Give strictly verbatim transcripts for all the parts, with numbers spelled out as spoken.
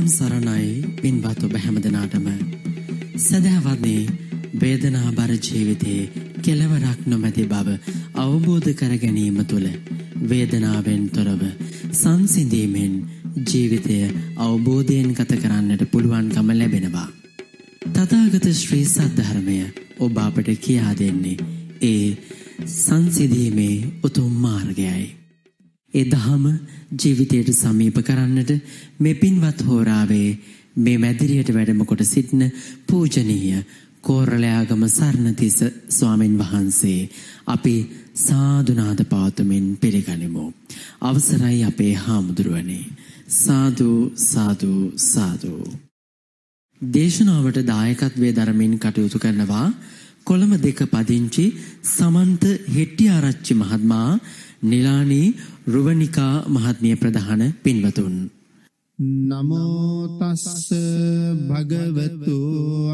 තෙරුවන් සරණයි පින්වත් ඔබ හැම දිනාටම සදාවදී වේදනාබර ජීවිතේ කෙලවරක් නොමැති බව අවබෝධ කර ගැනීම තුළ වේදනාවෙන් තොරව සංසිඳීමෙන් ජීවිතය අවබෝධයෙන් ගත කරන්නට පුළුවන්කම ලැබෙනවා තථාගත ශ්‍රී සද්ධර්මය ඔබ අපට කියා දෙන්නේ ඒ සංසිඳීමේ උතුම් මාර්ගයයි ඒ ධම ජීවිතයට සමීප කරන්නට මේ පින්වත් හෝරාවේ මේ මැදිරියට වැඩම කොට සිටින පූජනීය කෝරළයාගම සරණතිස්ස ස්වාමින් වහන්සේ අපි සාදුනාද පාතුමින් පිළිගනිමු අවසරයි අපේ හාමුදුරුවනේ සාදු සාදු සාදු දේශනාවට දායකත්වයේ දරමින් කටයුතු කරනවා කොළඹ දෙක පදිංචි සමන්ත හෙට්ටිආරච්චි මහත්මයා नीलानी रुवनिका महात्म्य प्रधान पिन्वतुन नमो तस्स भगवतो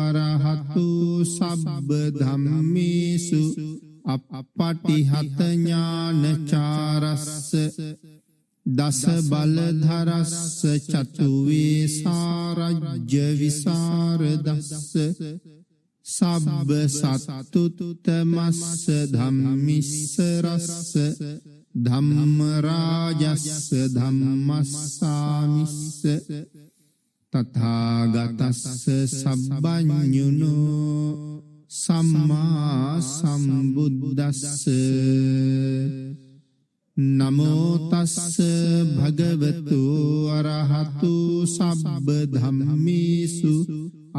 अरहतो सब धम्मेषु अपटिहत ज्ञानचारस्स दस बलधरस्स चतुवेसारज्य विसारदस्स सब सत्तुत्तमस्स धम्मिस्स रस्स धम्मराजस्स धम्मस्सामिस्स तथागतस्स सब्बञ्ञुनो सम्मा सम्बुद्धस्स नमो तस्स भगवतो अरहतो सब्ब धम्मेषु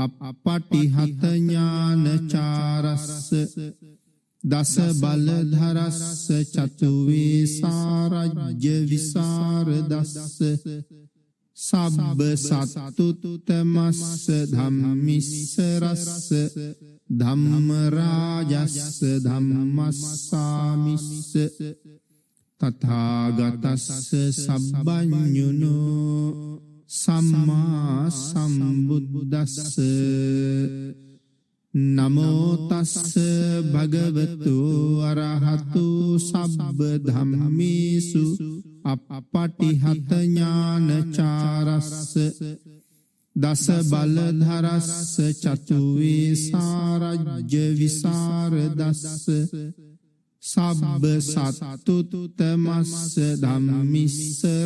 अपटिहत ज्ञानचारस्स दस बलधरस्स चतुवेसारज्य विसारदस्स सब सत्तुत्तमस्स धम्मिस्स रस्स धम्मराजस्स धम्मस्सामिस्स तथागतस्स सब्बञ्ञुनो सम्मा सम्बुद्धस्स नमो तस्स भगवतो अरहतो सब धम्मेषु अपटिहत ज्ञानचारस्स दस बलधरस्स चतुवेसारज्य विसारदस्स सब सत्तुत्तमस्स धम्मिस्स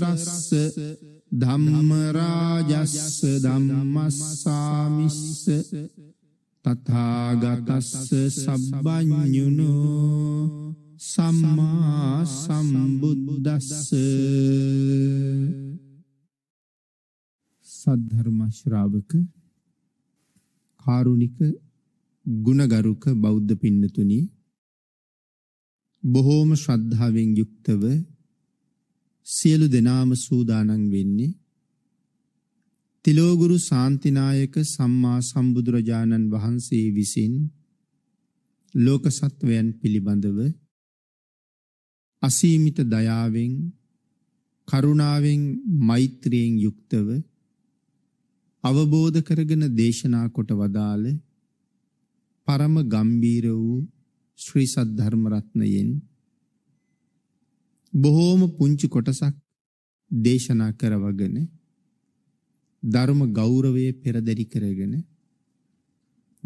रस्स धम्मराजस्स धम्मस्सामिस्स तथागतस्स सब्बञ्ञुनो सम्मा सम्बुद्धस्स सद्धर्म श्रावक कारुणिक गुणगरुक बौद्ध पिन्नतुनि බොහෝම ශ්‍රද්ධාවෙන් යුක්තව සියලු දෙනාම සූදානම් වෙන්නේ තිලෝගුරු ශාන්තිනායක සම්මා සම්බුදුරජාණන් වහන්සේ විසින් ලෝක සත්වයන් පිළිබඳව අසීමිත දයාවෙන් කරුණාවෙන් මෛත්‍රියෙන් යුක්තව අවබෝධ කරගෙන දේශනා කොට වදාළ පරම ගම්බීර වූ ශ්‍රී සද්ධර්ම රත්නයෙන් බොහෝම පුංචි කොටසක් දේශනා කරවගෙන ධර්ම ගෞරවයේ පෙරදරි කරගෙන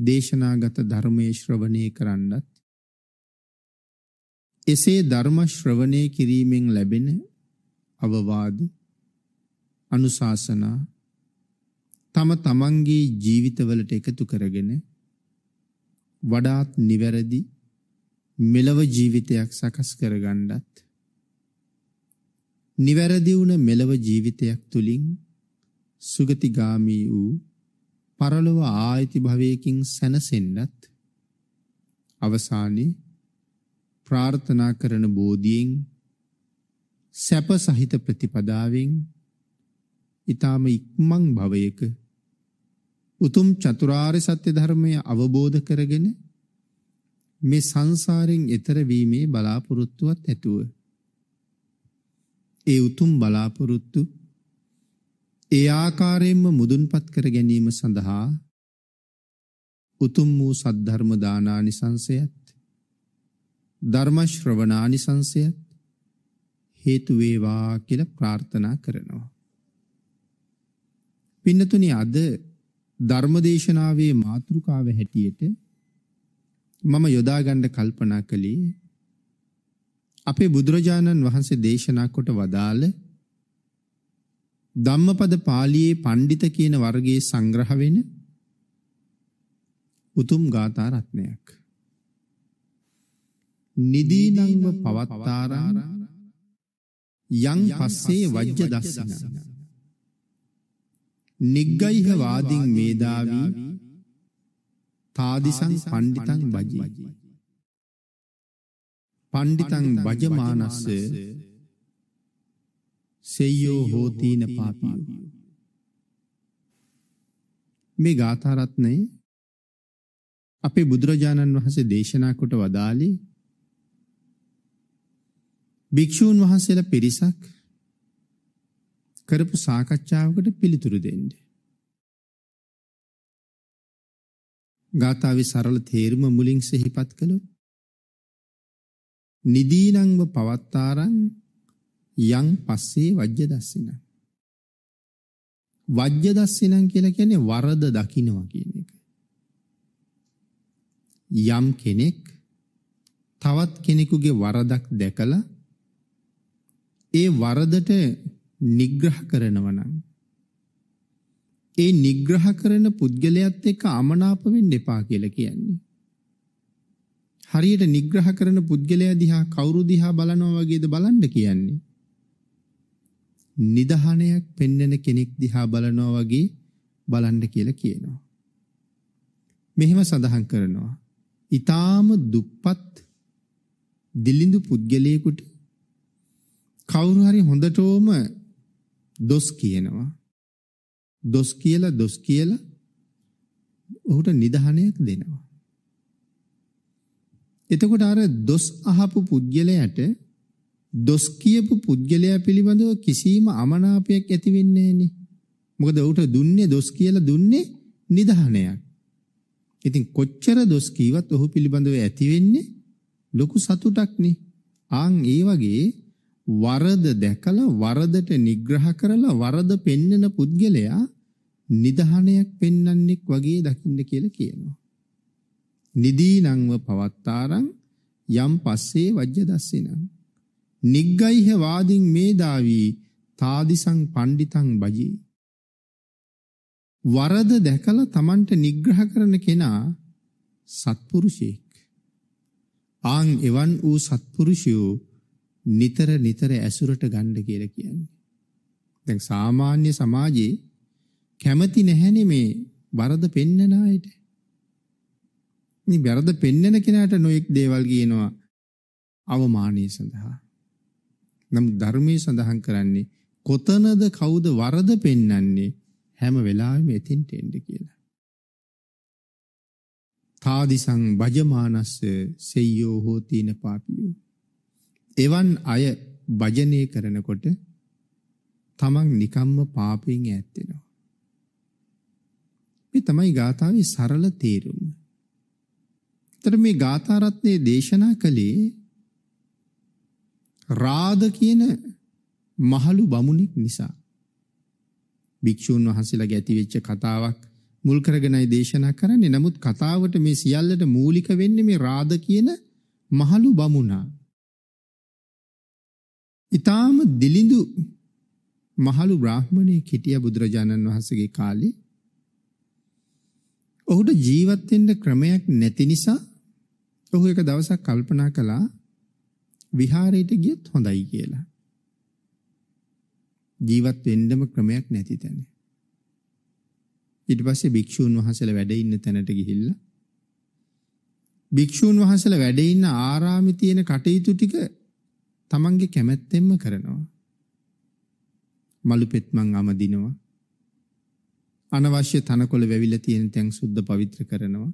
දේශනාගත ධර්මයේ ශ්‍රවණය කරන්නත් එසේ ධර්ම ශ්‍රවණය කිරීමෙන් ලැබෙන අවවාද අනුශාසනා තම තමන්ගේ ජීවිතවලට එකතු කරගෙන වඩාත් නිවැරදි මෙලව ජීවිතයක් සකස් කරගන්නත් නිවැරදි වුණ මෙලව ජීවිතයක් තුලින් සුගතිගාමී වූ පරලොව ආයති භවයකින් සැනසෙන්නත් අවසානයේ ප්‍රාර්ථනා කරන බෝධියෙන් සැප සහිත ප්‍රතිපදාවෙන් ඊටම ඉක්මන් භවයක උතුම් චතුරාර්ය සත්‍ය ධර්මය අවබෝධ කරගෙන මේ සංසාරයෙන් එතර වීමේ බලාපොරොත්තුවත් ඇතුව ඒ උතුම් බලාපොරොත්තු ඒ ආකාරයෙන්ම මුදුන්පත් කර ගැනීම සඳහා උතුම් වූ සද්ධර්ම දානානිසංසයත් ධර්ම ශ්‍රවණානිසංසයත් හේතු වේවා කියලා ප්‍රාර්ථනා කරනවා පින්නතුනි අද ධර්මදේශනාවේ මාතෘකාව හැටියට මම යොදා ගන්න කල්පනා කළේ අපේ බුදුරජාණන් වහන්සේ දේශනා කොට වදාළ ධම්මපද පාළියේ පඬිත කියන වර්ගයේ සංග්‍රහ වෙන උතුම් ගාථා රත්නයක්. නිදීනංව පවත්තාරා යං පස්සේ වජ්ජ දස්සන නිග්ගයිහ වාදින් මේදාවි තාදිසං පණ්ඩිතං බජි පණ්ඩිතං බජමානස්ස සෙය්‍යෝ හෝතින පාපිය. මේ ගාථා රත්නය අපේ බුදුරජාණන් වහන්සේ දේශනා කොට වදාළේ භික්ෂූන් වහන්සේලා පිරිසක් කරපු සාකච්ඡාවකට පිළිතුරු දෙන්න. ගාථාවේ සරල තේරුම මුලින් සිහිපත් කළොත් නිදීනංව පවත්තාරං යං පස්සේ වජ්ජ දස්සිනං. වජ්ජ දස්සිනං කියලා කියන්නේ වරද දකින්නවා කියන එක. යම් කෙනෙක් තවත් කෙනෙකුගේ වරදක් දැකලා ඒ වරදට නිග්‍රහ කරනවා නම් ඒ නිග්‍රහ කරන පුද්ගලයාත් එක්ක අමනාප වෙන්න එපා කියලා කියන්නේ. හරියට නිග්‍රහ කරන පුද්ගලයා දිහා කවුරු දිහා බලනවා වගේද බලන්න කියන්නේ. නිදහණයක් පෙන්වන කෙනෙක් දිහා බලනවා වගේ බලන්න කියලා කියනවා. මෙහෙම සඳහන් කරනවා. ඊටාම දුප්පත් දිලිඳු පුද්ගලයෙකුට කවුරු හරි හොඳටම දොස් කියනවා. දොස් කියලා දොස් කියලා ඔහුට නිදහණයක් දෙනවා. එතකොට අර දොස් අහපු පුද්ගලයාට දොස් කියපු පුද්ගලයා පිළිබඳව කිසිම අමනාපයක් ඇති වෙන්නේ නැහෙනි. මොකද ඔහුට දුන්නේ දොස් කියලා දුන්නේ නිදහණයක්. ඉතින් කොච්චර දොස් කීවත් ඔහු පිළිබඳව ඇති වෙන්නේ ලොකු සතුටක් නේ. ආන් ඒ වගේ වරද දැකලා වරදට නිග්‍රහ කරලා වරද පෙන්නන පුද්ගලයා නිදහණයක් පෙන්නන්නෙක් වගේ දකින්න කියලා කියනවා. නිදීනංව පවත්තාරං යම් පස්සේ වජ්ජ දස්සිනං නිග්ගයිහ වාදින් මේදාවි තාදිසං පණ්ඩිතං බජී. වරද දැකලා Tamanට නිග්‍රහ කරන කෙනා සත්පුරුෂයෙක්. ආන් එවන් වූ සත්පුරුෂයෝ නිතර නිතර ඇසුරට ගන්න කියලා කියන්නේ. දැන් සාමාන්‍ය සමාජයේ කැමති නැහැනේ මේ වරද පෙන්නන අයට. මේ වරද පෙන්නන කෙනාට නොඑක් දේවල් කියනවා අවමානය සඳහා. නමුත් ධර්මයේ සඳහන් කරන්නේ කොතනද කවුද වරද පෙන්නන්නේ හැම වෙලාවෙම එතින්ට එන්න කියලා. තාදිසං බජමානස්ස සෙය්‍යෝ හෝතින පාපියෝ. එවන් අය භජනය කරනකොට තමන් නිකම්ම පාපයෙන් ඈත් වෙනවා. මේ තමයි ගාථාවේ සරල තේරුම. ඒතර මේ ගාථා රත්නයේ දේශනා කළේ රාද කියන මහලු බමුණෙක් නිසා. භික්ෂුන් වහන්සේලාගේ ඇතිවෙච්ච කතාවක් මුල් කරගෙනයි දේශනා කරන්නේ. නමුත් කතාවට මේ සියල්ලට මූලික වෙන්නේ මේ රාද කියන මහලු බමුණා. ඉතාම දිලිඳු මහලු බ්‍රාහ්මණයෙක් හිටියා බුදුරජාණන් වහන්සේගේ කාලේ. ඔහුට ජීවත් වෙන්න ක්‍රමයක් නැති නිසා ඔහු එක දවසක් කල්පනා කළා විහාරයට ගියොත් හොඳයි කියලා. ජීවත් වෙන්නම ක්‍රමයක් නැති තැන. ඊට පස්සේ භික්ෂූන් වහන්සේලා වැඩ ඉන්න තැනට ගිහිල්ලා භික්ෂූන් වහන්සේලා වැඩ ඉන්න ආරාමේ තියෙන කටයුතු ටික තමන්ගේ කැමැත්තෙන්ම කරනවා. මලු පෙත්මන් අමදිනවා. අනවශ්‍ය තනකොළ වැවිලා තියෙන තැන් සුද්ධ පවිත්‍ර කරනවා.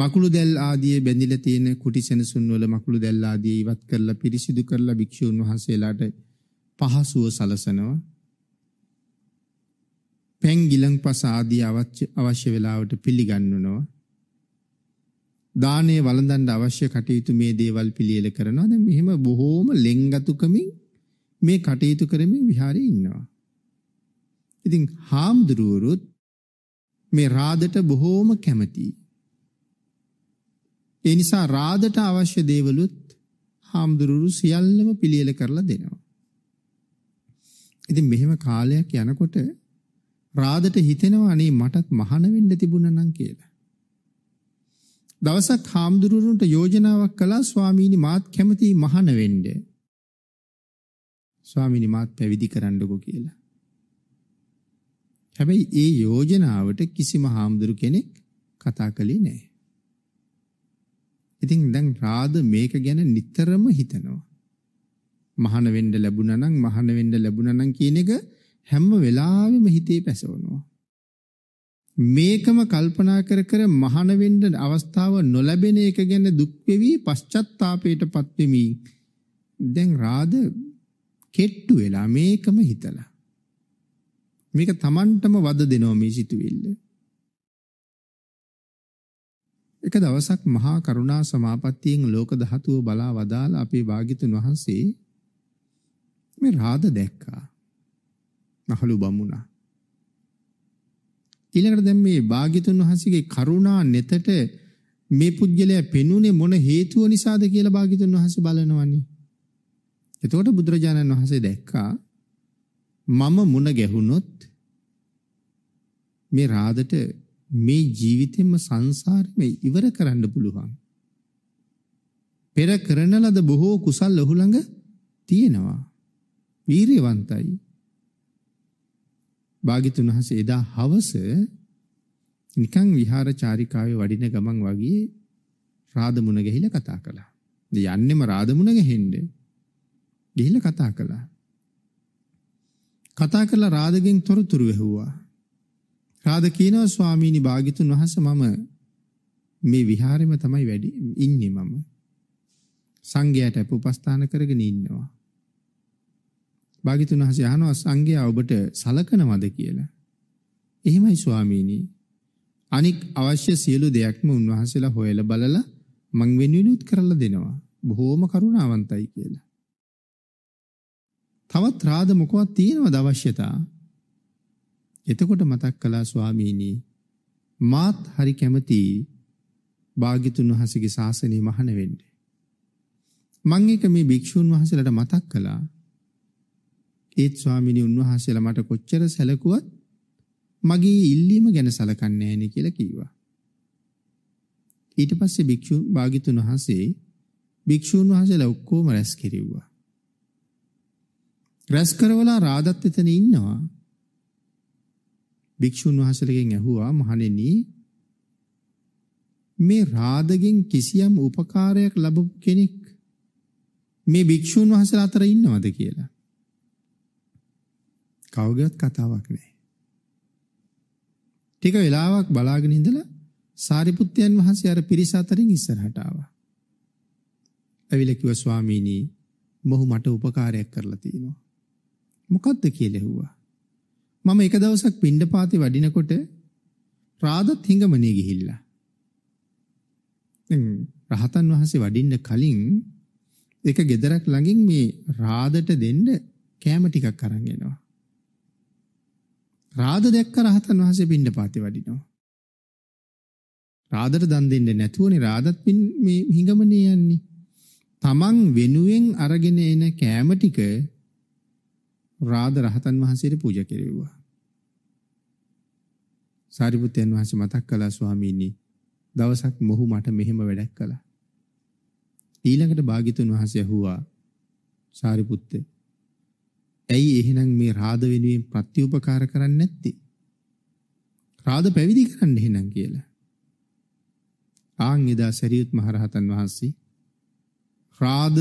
මකුළු දැල් ආදී බැඳිලා තියෙන කුටි සෙනසුන් වල මකුළු දැල් ආදී ඉවත් කරලා පිරිසිදු කරලා භික්ෂූන් වහන්සේලාට පහසුව සලසනවා. පෙන් ගිලන්පස ආදී අවශ්‍ය අවශ්‍ය වෙලාවට පිළිගන්වනවා. දානේ වළඳන්න අවශ්‍ය කටයුතු මේ දේවල් පිළියෙල කරනවා. දැන් මෙහෙම බොහෝම ලෙන්ගතුකමින් මේ කටයුතු කරමින් විහාරේ ඉන්නවා. ඉතින් හාමුදුරුවරුත් මේ රාදට බොහෝම කැමතියි. ඒ නිසා රාදට අවශ්‍ය දේවලුත් හාමුදුරුවරු සියල්ලම පිළියෙල කරලා දෙනවා. ඉතින් මෙහෙම කාලයක් යනකොට රාදට හිතෙනවා අනේ මටත් මහාන වෙන්න තිබුණා නම් කියලා. දවසක් හාමුදුරුවරුන්ට යෝජනාවක් කළා ස්වාමීනි මාත් කැමතියි මහාන වෙන්න. ස්වාමීනි මාත් පැවිදි කරන්නකෝ කියලා. හැබැයි ඒ යෝජනාවට කිසිම හාමුදුරු කෙනෙක් කතා කළේ නැහැ. ඉතින් දැන් රාද මේක ගැන නිතරම හිතනවා. මහාන වෙන්න ලැබුණා නම් මහාන වෙන්න ලැබුණා නම් කියන එක හැම වෙලාවෙම හිතේ පැසවනවා. මේකම කල්පනා කර කර මහාන වෙන්න අවස්ථාව නොලැබෙන එක ගැන දුක් වෙවි පශ්චාත්තාපයටපත් වෙමි. දැන් රාද කෙට්ටු වෙලා මේකම හිතලා මේක Tamanටම වද දෙනවා මේ සිතුවිල්ල. එක දවසක් මහා කරුණා සමාපත්තියෙන් ලෝක ධාතුව බලා වදාළ අපේ භාග්‍යතුන් වහන්සේ මේ රාද දැක්කා. මහලු බමුණා. ඊළඟට දැන් මේ භාග්‍යතුන් වහන්සේගේ කරුණා නෙතට මේ පුද්ගලයා පෙනුනේ මොන හේතුව නිසාද කියලා භාග්‍යතුන් වහන්සේ බලනවනේ. එතකොට බුදුරජාණන් වහන්සේ දැක්කා මම මුණ ගැහුනොත් මේ රාදට මේ ජීවිතෙම සංසාරෙම ඉවර කරන්න පුළුවන්. පෙර කරන ලද බොහෝ කුසල් ඔහු ළඟ තියෙනවා. වීරියවන්තයි. භාග්‍යතුන් වහන්සේ එදා හවස නිකං විහාර චාරිකාවේ වඩින ගමන් වගේ රාද මුණ ගැහිලා කතා කළා. යන්නෙම රාද මුණ ගැහෙන්න ගිහිල්ලා කතා කළා. කතා කරලා රාදගෙන් තොරතුරු ඇහුවා. රාද කියනවා ස්වාමීනි භාග්‍යතුන් වහන්සේ මම මේ විහාරෙම තමයි වැඩි ඉන්නේ මම. සංඝයාට උපස්ථාන කරගෙන ඉන්නවා. භාග්‍යතුන් වහන්සේ අහනවා සංඝයා ඔබට සලකනවද කියලා. එහෙමයි ස්වාමීනි. අනික් අවශ්‍ය සියලු දෙයක්ම උන්වහන්සේලා හොයලා බලලා මං වෙනුවෙනුත් කරලා දෙනවා. බොහෝම කරුණාවන්තයි කියලා. තවත් රාද මොකවත් තියෙනවද අවශ්‍යතා? එතකොට මතක් කළා ස්වාමීනි මාත් හරි කැමති භාග්‍යතුන් වහන්සේගේ ශාසනය මහාන වෙන්න. මම එක මේ භික්ෂුන් වහන්සේලාට මතක් කළා. ඒත් ස්වාමීනි උන්වහන්සේලා මට කොච්චර සැලකුවත් මගේ ඉල්ලීම ගැන සැලකන්නේ නැහැ නේ කියලා කිව්වා. ඊට පස්සේ භික්ෂුන් භාග්‍යතුන් වහන්සේ භික්ෂුන් වහන්සේලා ඔක්කොම රැස් කෙරෙව්වා. රැස් කරවලා රාදත් එතන ඉන්නවා. භික්ෂුන් වහන්සේලගෙන් ඇහුවා මහණෙනි මේ රාදගෙන් කිසියම් උපකාරයක් ලැබු කෙනෙක් මේ භික්ෂුන් වහන්සේලා අතර ඉන්නවද කියලා. කවුරුත් කතාවක් නැහැ. ටික වෙලාවක් බලාගෙන ඉඳලා සාරිපුත්තයන් වහන්සේ අර පිරිස අතරින් ඉස්සරහට ආවා. ඇවිල්ලා කිව්වා ස්වාමීනි මොහු මට උපකාරයක් කරලා තියෙනවා. මොකද්ද කියලා ඇහුවා. මම එක දවසක් පිණ්ඩපාතේ වඩිනකොට රාදත් හිඟමනේ ගිහිල්ලා. රහතන් වහන්සේ වඩින්න කලින් එක ගෙදරක් ළඟින් මේ රාදට දෙන්න කෑම ටිකක් අරන් එනවා. රාද දැක්ක රහතන් වහන්සේ පිණ්ඩපාතේ වඩිනවා. රාදට දන් දෙන්නේ නැතුවනේ රාදත් මේ හිඟමනේ යන්නේ. තමන් වෙනුවෙන් අරගෙන එන කෑම ටික රාද රහතන් වහන්සේට පූජා කෙරෙව්වා. සාරිපුත්තයන් වහන්සේ මතක් කළා ස්වාමීනි දවසක් මොහු මට මෙහෙම වැඩක් කළා. ඊළඟට භාග්‍යතුන් වහන්සේ ඇහුවා සාරිපුත්ත ඇයි එහෙනම් මේ රාද වෙනුවෙන් ප්‍රතිඋපකාර කරන්නේ නැත්තේ? රාද පැවිදි කරන්න එහෙනම් කියලා. ආන් එදා සරියුත් මහරහතන් වහන්සේ රාද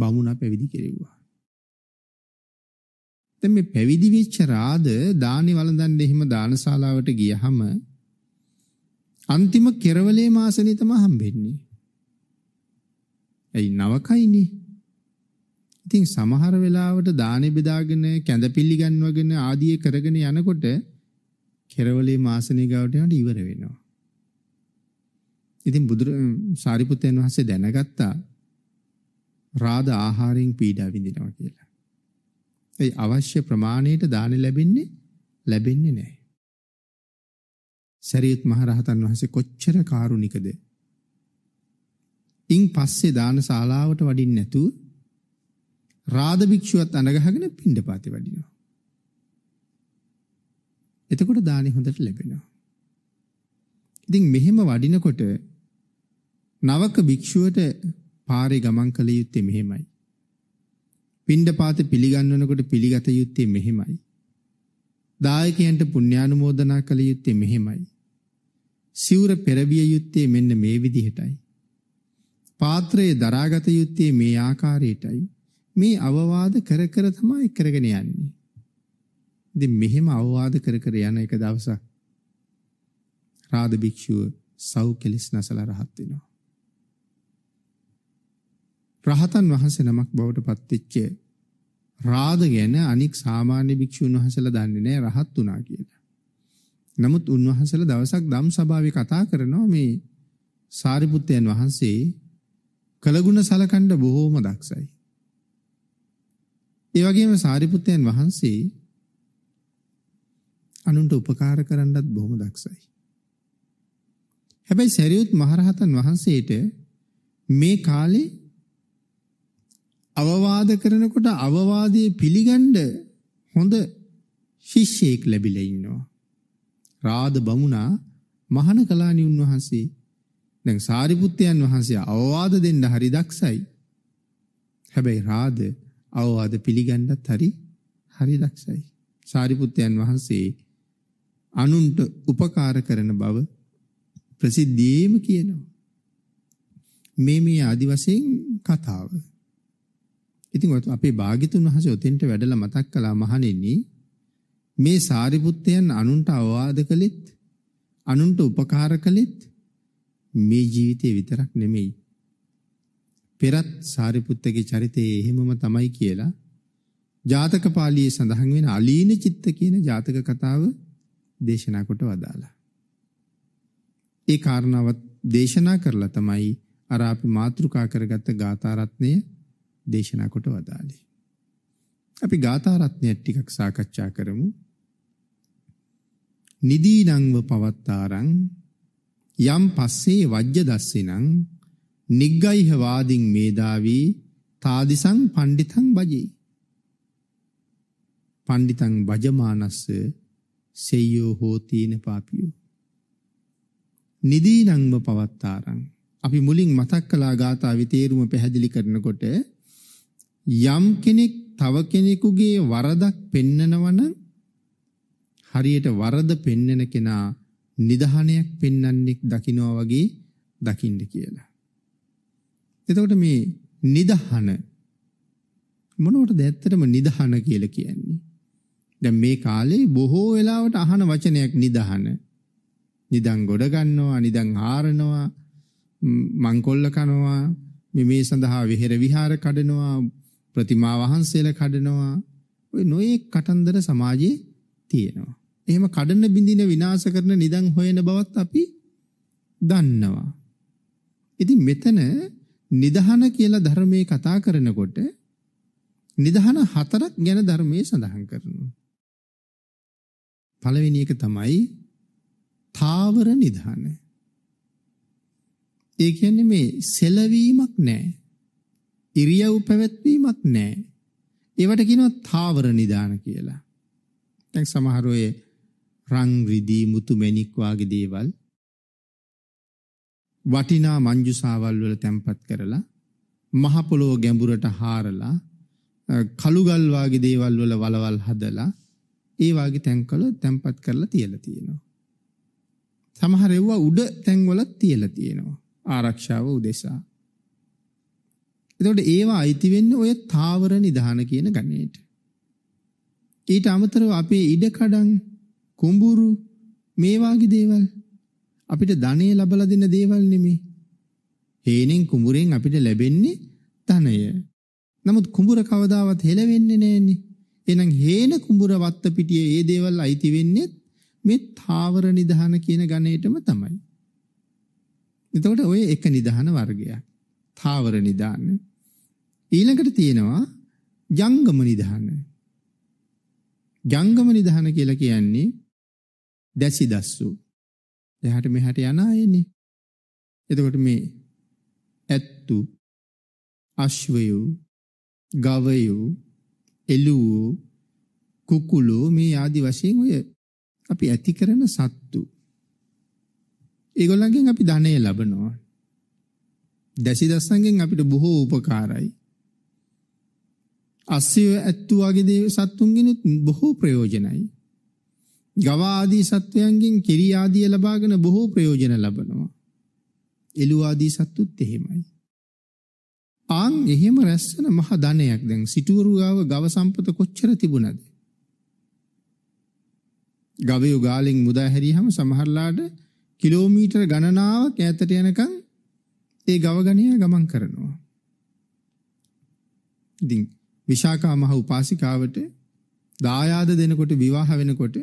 බමුණා පැවිදි කෙරෙව්වා. දැන් මේ පැවිදි වෙච්ච රාද දානි වළඳන්න එහෙම දානශාලාවට ගියහම අන්තිම කෙරවලේ මාසනේ තමයි හම්බෙන්නේ. ඇයි නවකයිනේ. ඉතින් සමහර වෙලාවට දානේ බෙදාගෙන කැඳපිලි ගන්නවගෙන ආදී කරගෙන යනකොට කෙරවලේ මාසනේ ගාවට යනට ඉවර වෙනවා. ඉතින් බුදු සාරිපුත්තයන් වහන්සේ දැනගත්තා රාද ආහාරයෙන් පීඩා විඳිනවා කියලා. ඒ අවශ්‍ය ප්‍රමාණයට දාන ලැබෙන්නේ ලැබෙන්නේ නැහැ. සරියුත් මහරහතන් වහන්සේ කොච්චර කාරුණිකද. ඉන් පස්සේ දාන ශාලාවට වඩින්නේ නැතු රාද භික්ෂුවත් අඳගහගෙන පිණ්ඩපාතේ වඩිනවා. එතකොට දානි හොඳට ලැබෙනවා. ඉතින් මෙහෙම වඩිනකොට නවක භික්ෂුවට පාරේ ගමන් කළ යුත්තේ මෙහෙමයි. පිණ්ඩපාත පිළිගන්වනකොට පිළිගත යුත්තේ මෙහෙමයි. දායකයන්ට පුණ්‍යානුමෝදනා කළ යුත්තේ මෙහෙමයි. සිවුර පෙරවිය යුත්තේ මෙන්න මේ විදිහටයි. පාත්‍රයේ දරාගත යුත්තේ මේ ආකාරයටයි. මේ අවවාද කර කර තමයි කරගෙන යන්නේ. ඉතින් මෙහෙම අවවාද කර කර යන එක දවසක් රාද භික්ෂුව සව් කෙලෙස් නැසලා රහත් වෙනවා. රහතන් වහන්සේ නමක් බවට පත්වෙච්ච රාද ගැන අනික් සාමාන්‍ය භික්ෂුන් වහන්සේලා දන්නේ නැහැ රහත් වුණා කියලා. නමුත් උන්වහන්සේලා දවසක් ධම් සභාවේ කතා කරනවා මේ සාරිපුත්තයන් වහන්සේ කළගුණ සලකන්න බොහෝම දක්ෂයි. ඒ වගේම සාරිපුත්තයන් වහන්සේ අනුන්ට උපකාර කරන්නත් බොහොම දක්ෂයි. හැබැයි සරියුත් මහරහතන් වහන්සේට මේ කාලේ අවවාද කරනකොට අවවාදයේ පිළිගන්න හොඳ ශිෂ්‍යෙක් ලැබිලා ඉන්නවා. රාද බමුණා මහාන කලාණී උන්වහන්සේ. දැන් සාරිපුත්තයන් වහන්සේ අවවාද දෙන්න හරි දක්ෂයි. හැබැයි රාද අවවාද පිළිගන්නත් හරි හරි දක්ෂයි. සාරිපුත්තයන් වහන්සේ අනුන්ට උපකාර කරන බව ප්‍රසිද්ධියම කියනවා. මේ මේ ආදි වශයෙන් කතාව. ඉතින් ඔයත් අපේ භාග්‍යතුන් වහන්සේ උතෙන්ට වැඩලා මතක් කළා මහණෙනි මේ සාරිපුත්තයන් අනුන්ට අවවාද කළෙත් අනුන්ට උපකාර කළෙත් මේ ජීවිතේ විතරක් නෙමෙයි පෙරත් සාරිපුත්තගේ චරිතය එහෙමම තමයි කියලා ජාතක පාළියේ සඳහන් වෙන අලීන චිත්ත කියන ජාතක කතාව දේශනා කොට වදාලා. ඒ කාරණාවත් දේශනා කරලා තමයි අර අපි මාතෘකා කරගත්ත ගාථා රත්නය දේශනා කොට වදාළේ. අපි ගාථා රත්නය ටිකක් සාකච්ඡා කරමු. නිදීනංව පවත්තාරං යම් පස්සේ වජ්‍ය දස්සිනං නිග්ගයිහ වාදින් මේදාවී තාදිසං පණ්ඩිතං බජේ. පණ්ඩිතං බජමානස්ස සෙය්‍යෝ හෝතීන පාපියෝ. නිදීනංව පවත්තාරං අපි මුලින් මතක් කළා ගාථා විතේරුම පැහැදිලි කරනකොට යම් කෙනෙක් තව කෙනෙකුගේ වරදක් පෙන්නනවන හරියට වරද පෙන්නන කෙනා නිදහණයක් පෙන්නන්නෙක් දකින්නවා වගේ දකින්න කියලා. එතකොට මේ නිදහන මොනවටද ඇත්තටම නිදහන කියලා කියන්නේ? දැන් මේ කාලේ බොහෝ වෙලාවට අහන වචනයක් නිදහන. නිදන් ගොඩ ගන්නවා, නිදන් හාරනවා, මංකොල්ල කනවා, මේ සඳහා විහෙර විහාර කඩනවා, ප්‍රතිමා වහන්සේලා කඩනවා. ඔය නොයෙක් කතන්දර සමාජයේ තියෙනවා. එහෙම කඩන බින්දින විනාශ කරන නිදන් හොයන බවත් අපි දන්නවා. ඉතින් මෙතන නිදහන කියලා ධර්මයේ කතා කරනකොට නිදහන හතරක් ගැන ධර්මයේ සඳහන් කරනවා. පළවෙනි එක තමයි තාවර නිදහන. ඒ කියන්නේ මේ සෙලවීමක් නැහැ. ඉරියව් පැවැත්වීමක් නැහැ. ඒවට කියනවා තාවර නිදාන කියලා. දැන් සමහර අය රන් රිදී මුතු මැණික් වාගේ දේවල් වටිනා මංජුසාවල් වල තැම්පත් කරලා මහ පොළොව ගැඹුරට හාරලා කළු ගල් වාගේ දේවල් වල වලවල් හදලා ඒ වාගේ තැන්කල තැම්පත් කරලා තියලා තියෙනවා. සමහර ඒවා උඩ තැන්වල තියලා තියෙනවා ආරක්ෂාව උදෙසා. එතකොට ඒවා අයිති වෙන්නේ ඔය තාවර නිදාන කියන ගණේට. ඊට අමතරව අපේ ඉඩකඩම්, කුඹුරු මේ වගේ දේවල් අපිට ධනෙ ලබලා දෙන දේවල් නෙමෙයි. හේනෙන් කුඹුරෙන් අපිට ලැබෙන්නේ ධනය. නමුත් කුඹුර කවදාවත් හෙල වෙන්නේ නැන්නේ. එහෙනම් හේන කුඹුර වත්ත පිටියේ මේ දේවල් අයිති වෙන්නේ මේ තාවර නිදාන කියන ගණේටම තමයි. එතකොට ඔය එක නිදාන වර්ගයක්. තාවර නිදාන. ඊළඟට තියෙනවා ජංගම නිදාන. ජංගම නිධාන කියලා කියන්නේ දැසි දස්සු. එහාට මෙහාට යන අයනේ. එතකොට මේ ඇත්තු, අශ්වයෝ, ගවයෝ, එළුවෝ, කුකුලෝ මේ ආදි වශයෙන් ඔය අපි ඇති කරන සත්තු. ඒගොල්ලන්ගෙන් අපි ධනය ලබනවා. දැසි දස්සන්ගෙන් අපිට බොහෝ උපකාරයි. අස්සය ඇත්තු වගේ දේ සත්තුන්ගෙනුත් බොහෝ ප්‍රයෝජනයි. ගව ආදී සත්වයන්ගෙන් කිරි ආදී ලබාගෙන බොහෝ ප්‍රයෝජන ලබනවා. එළු ආදී සත්තුත් එහෙමයි. ආන් එහෙම රැස්සන මහ ධනයක් දැන් සිටුවරුගාව ගව සම්පත කොච්චර තිබුණද? ගවයෝ ගාලෙන් මුදා හැරියාම සමහරලාට කිලෝමීටර ගණනාවක් ඈතට යනකම් ඒ ගවගණයා ගමන් කරනවා. ඉතින් විශාකා මහ උපාසිකාවට දායාද දෙනකොට විවාහ වෙනකොට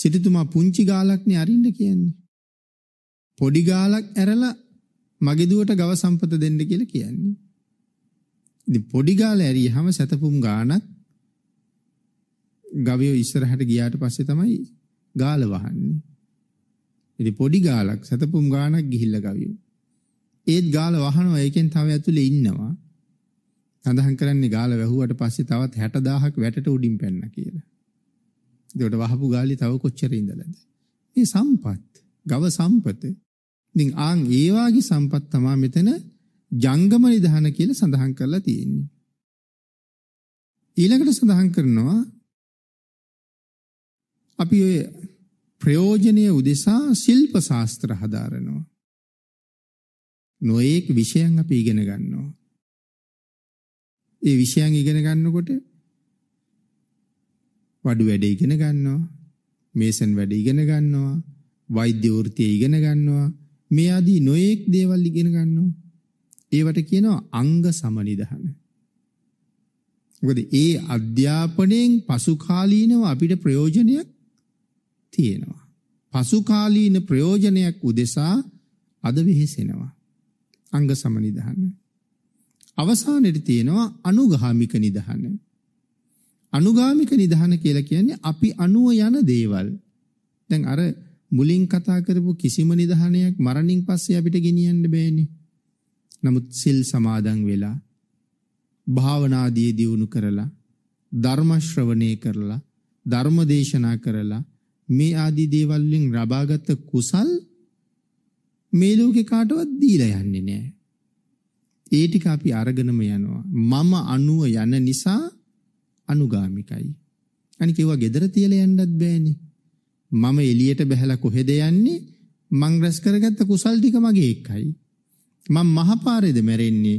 සිටුතුමා පුංචි ගාලක්නේ අරින්න කියන්නේ. පොඩි ගාලක් ඇරලා මගේ දුවට ගව සම්පත දෙන්න කියලා කියන්නේ. ඉතින් පොඩි ගාල ඇරියාම සතපුම් ගානක් ගවය ඉස්සරහට ගියාට පස්සේ තමයි ගාල වහන්නේ. ඉතින් පොඩි ගාලක් සතපුම් ගානක් ගිහිල්ලා ගවය. ඒත් ගාල වහනවා. ඒකෙන් තව ඇතුලේ ඉන්නවා. සඳහන් කරන්නේ ගාල වැහුවට පස්සේ තවත් හැට දාහක් වැටට උඩින් පැන්න කියලා. ඒකට වහපු ගාලේ තව කොච්චර ඉඳලාද? මේ සම්පත්, ගව සම්පත. ඉතින් ආන් ඒ වාගේ සම්පත් තමයි මෙතන ජංගම නිධාන කියලා සඳහන් කරලා තියෙන්නේ. ඊළඟට සඳහන් කරනවා අපි ඔය ප්‍රයෝජනීය උදෙසා ශිල්ප ශාස්ත්‍ර හදාරනවා. නොඑක් විෂයන් අපි ඉගෙන ගන්නවා. ඒ විෂයන් ඉගෙන ගන්නකොට වඩු වැඩ ඉගෙන ගන්නවා, මේසන් වැඩ ඉගෙන ගන්නවා, වෛද්‍ය වෘත්තිය ඉගෙන ගන්නවා, මේ ආදී නොඑක් දේවල් ඉගෙන ගන්නවා. ඒවට කියනවා අංග සමනිධාන. මොකද ඒ අධ්‍යාපනයෙන් පසුකාලීනව අපිට ප්‍රයෝජනයක් තියෙනවා. පසුකාලීන ප්‍රයෝජනයක් උදෙසා අද වෙහෙසෙනවා. අංග සමනිධාන. අවසානයේ තියෙනවා අනුගාමික නිධාන. අනුගාමික නිධාන කියලා කියන්නේ අපි අනුව යන දේවල්. දැන් අර මුලින් කතා කරපු කිසිම නිධානයක් මරණින් පස්සේ අපිට ගෙනියන්න බෑනේ. නමුත් සිල් සමාදන් වෙලා භාවනාදී දියුණු කරලා ධර්ම ශ්‍රවණය කරලා ධර්ම දේශනා කරලා මේ ආදී දේවල් වලින් ලබාගත් කුසල් මේ ලෝකේ කාටවත් දීලා යන්නේ නෑ. ඒ ටික අපි අරගෙනම යනවා. මම අනුව යන නිසා අනුගාමිකයි. අනික ඒවා gedara තියලා යන්නත් බෑනේ. මම එළියට බහැලා කොහෙද යන්නේ? මං රැස් කරගත්ත කුසල් ටික මගේ එකයි. මම මහපාරේද මැරෙන්නේ.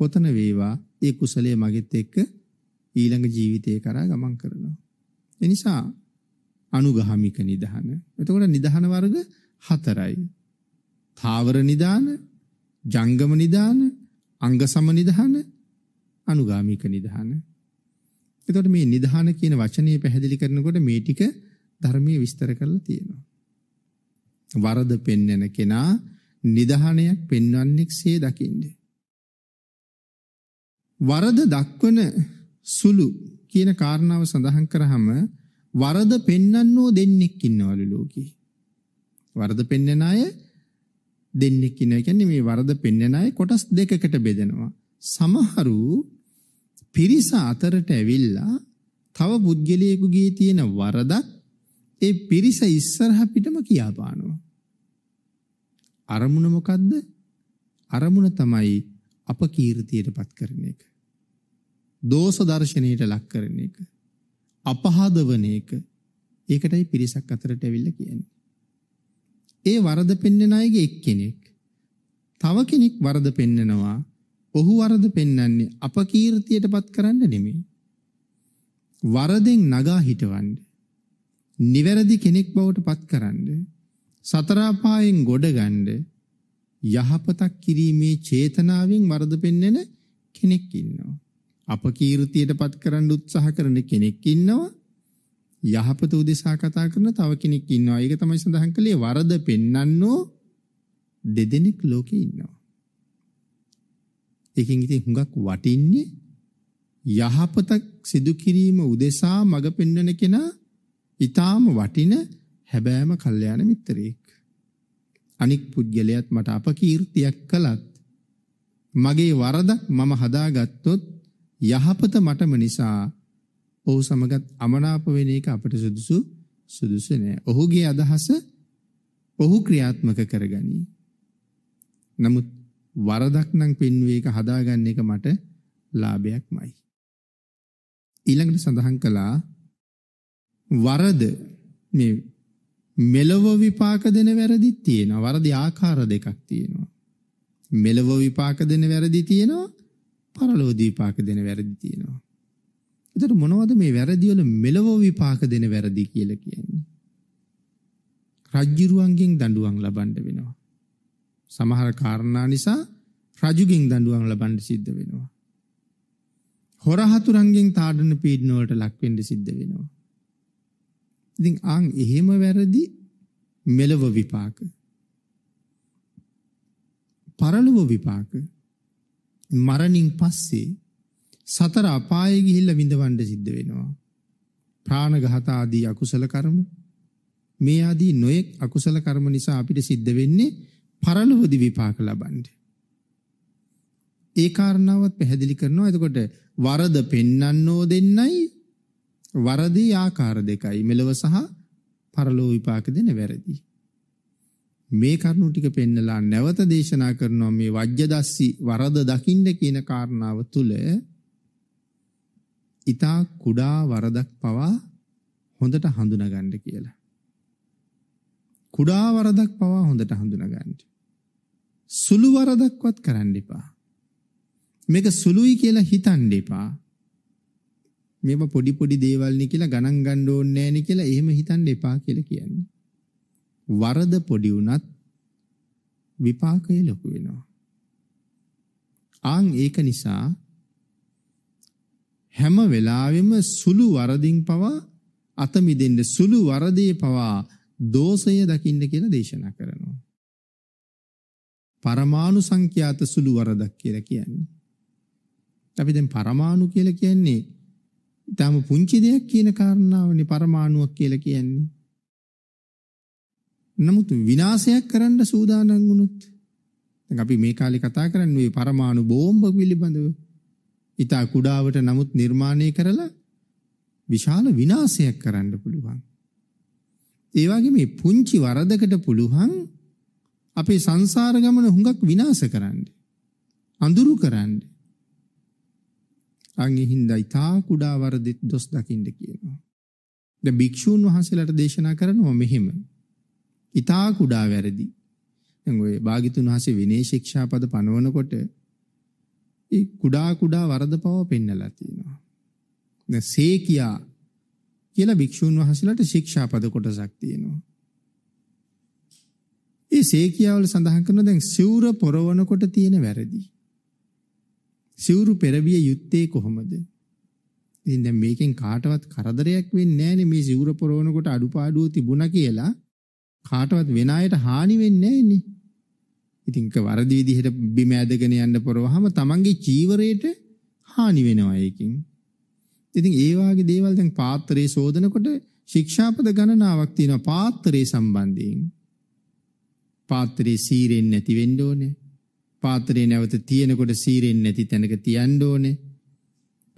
කොතන වේවා ඒ කුසලයේ මගෙත් එක්ක ඊළඟ ජීවිතේ කරා ගමන් කරනවා. ඒ නිසා අනුගාමික නිධාන. එතකොට නිධාන වර්ග හතරයි. ථාවර නිධාන, ජංගම නිධාන, අංග සම නිධාන, අනුගාමික නිධාන. එතකොට මේ නිධාන කියන වචනය පැහැදිලි කරනකොට මේ ටික ධර්මයේ විස්තර කරලා තියෙනවා. වරද පෙන්වන කෙනා නිධානයක් පෙන්වන්නෙක්සේ දකින්නේ. වරද දක්වන සුළු කියන කාරණාව සඳහන් කරාම වරද පෙන්වන්නෝ දෙන්නෙක් ඉන්නවලු ලෝකේ. වරද පෙන්වන අය දෙන්නෙක් ඉන්නවා. කියන්නේ මේ වරද පෙන්වන අය කොටස් දෙකකට බෙදෙනවා. සමහරු පිරිස අතරට ඇවිල්ලා තව පුද්ගලයෙකුගේ තියෙන වරදක් ඒ පිරිස ඉස්සරහ පිටම කියාපානවා. අරමුණ මොකද්ද? අරමුණ තමයි අපකීර්තියටපත් කරන එක. දෝෂ දර්ශනයට ලක් කරන එක. අපහාදවන එක. ඒකටයි පිරිසක් අතරට ඇවිල්ලා කියන්නේ. ඒ වරද පෙන්වන අයගේ එක්කෙනෙක් තව කෙනෙක් වරද පෙන්නනවා. ඔහු වරද පෙන්නන්නේ අපකීර්තියටපත් කරන්න නෙමෙයි. වරදෙන් නගා හිටවන්න. නිවැරදි කෙනෙක් බවටපත් කරන්න. සතර අපායෙන් ගොඩගන්න යහපතක් කිරීමේ චේතනාවෙන් වරද පෙන්නන කෙනෙක් ඉන්නවා. අපකීර්තියටපත් කරන්න උත්සාහ කරන කෙනෙක් ඉන්නවා. යහපත උදෙසා කතා කරන තව කෙනෙක් ඉන්නවා. ඒක තමයි සඳහන් කළේ වරද පෙන්නන්නෝ දෙදෙනෙක් ලෝකේ ඉන්නවා. ඒකෙන් ඉතින් හුඟක් වටින්නේ යහපතක් සිදු කිරීම උදෙසා මඟ පෙන්වන කෙනා ඊටාම වටින හැබෑම කල්යාණ මිත්‍රයෙක්. අනික් පුද්ගලයාත් මට අපකීර්තියක් කළත් මගේ වරදක් මම හදාගත්තොත් යහපත මටම නිසා ඔහු සමගත් අමනාප වෙන එක අපට සුදුසු සුදුසු නෑ. ඔහුගේ අදහස ඔහු ක්‍රියාත්මක කරගනි. නමුත් වරදක් නම් පින්වේ එක හදාගන්න එක මට ලාභයක්මයි. ඊළඟට සඳහන් කළා වරද මේ මෙලව විපාක දෙන වැරදි තියෙනවා. වරදි ආකාර දෙකක් තියෙනවා. මෙලව විපාක දෙන වැරදි තියෙනවා. පරලෝක විපාක දෙන වැරදි තියෙනවා. ඒතර මොනවද මේ වැරදි වල මෙලව විපාක දෙන වැරදි කියලා කියන්නේ? රජ්ජුරුවන්ගෙන් දඬුවම් ලබන්න වෙනවා. සමහර කාරණා නිසා රජුගෙන් දඬුවම් ලබන්න සිද්ධ වෙනවා. හොර හතුරන්ගෙන් තාඩන පීඩන වලට ලක් වෙන්න සිද්ධ වෙනවා. ඉතින් ආන් එහෙම වැරදි මෙලව විපාක. පරලොව විපාක මරණින් පස්සේ සතර අපායේ ගිහිල්ලා විඳවන්න සිද්ධ වෙනවා. ප්‍රාණඝාත ආදී අකුසල කර්ම මේ ආදී නොයෙක් අකුසල කර්ම නිසා අපිට සිද්ධ වෙන්නේ පරලොවදී විපාක ලබන්න. ඒ කාරණාවත් පැහැදිලි කරනවා. එතකොට වරද පෙන්වන්නෝ දෙන්නයි වරදී ආකාර දෙකයි මෙලව සහ පරලොව විපාක දෙන වැරදි. මේ කරුණු ටික පෙන්නලා නැවත දේශනා කරනවා මේ වජ්ජදස්සි වරද දකින්න කියන කාරණාව තුල ඊතා කුඩා වරදක් පවා හොඳට හඳුනා ගන්න කියලා. කුඩා වරදක් පවා හොඳට හඳුනා ගන්න. සුළු වරදක්වත් කරන්න එපා. මේක සුළුයි කියලා හිතන්න එපා. මේව පොඩි පොඩි දේවල් නේ කියලා ගණන් ගන්න ඕනේ නෑනේ කියලා එහෙම හිතන්න එපා කියලා කියන්නේ. වරද පොඩි වුණත් විපාකය ලොකු වෙනවා. ආන් ඒක නිසා හැම වෙලාවෙම සුළු වරදින් පවා අත මිදෙන්න සුළු වරදේ පවා දෝෂය දකින්න කියලා දේශනා කරනවා. පරමාණු සංඛ්‍යාත සුළු වරදක් කියලා කියන්නේ. අපි දැන් පරමාණු කියලා කියන්නේ ඊටම පුංචි දෙයක් කියන කාරණාවනේ පරමාණුවක් කියලා කියන්නේ. නමුත් විනාශයක් කරන්න සූදානම් වුණොත් දැන් අපි මේ කාලේ කතා කරන්නේ පරමාණු බෝම්බ පිළිබඳව ඊට කුඩාවට නමුත් නිර්මාණය කරලා විශාල විනාශයක් කරන්න පුළුවන්. ඒ වගේ මේ පුංචි වරදකට පුළුවන් අපේ සංසාර ගමන හුඟක් විනාශ කරන්න, අඳුරු කරන්න. අංගින්දයි තා කුඩා වරදෙත් දොස් දකින්න කියනවා. දැන් භික්ෂූන් වහන්සේලාට දේශනා කරනවා මෙහිම. ඊතා කුඩා වැරදි. දැන් ඔය භාග්‍යතුන් වහන්සේ විනය ශික්ෂා පද පනවනකොට ඒ කුඩා කුඩා වරද පව පෙන්නලා තියෙනවා. දැන් සේකියා කියලා භික්ෂූන් වහන්සේලාට ශික්ෂා පද කොටසක් තියෙනවා. ඒ සේකියා වල සඳහන් කරනවා දැන් සිවුර පොරවනකොට තියෙන වැරදි. සිවුරු පෙරවිය යුත්තේ කොහොමද? ඉතින් දැන් මේකෙන් කාටවත් කරදරයක් වෙන්නේ නැහැනේ. මේ සිවුර පොරවනකොට අඩුපාඩුව තිබුණා කියලා කාටවත් වෙන අයට හානි වෙන්නේ නැහැනේ. ඉතින් ක වරදි විදිහට බිම ඇදගෙන යන්න පොරවහම තමන්ගේ චීවරයට හානි වෙනවා ඒකෙන්. ඉතින් ඒ වාගේ දේවල් දැන් පාත්‍රයේ සෝදනකොට ශික්ෂාපද ගණනාවක් තියෙනවා පාත්‍රයේ සම්බන්ධයෙන්. පාත්‍රයේ සීරෙන් නැති වෙන්න ඕනේ. පාත්‍රේ නැවත තියෙනකොට සීරෙන් නැති තැනක තියන්න ඕනේ.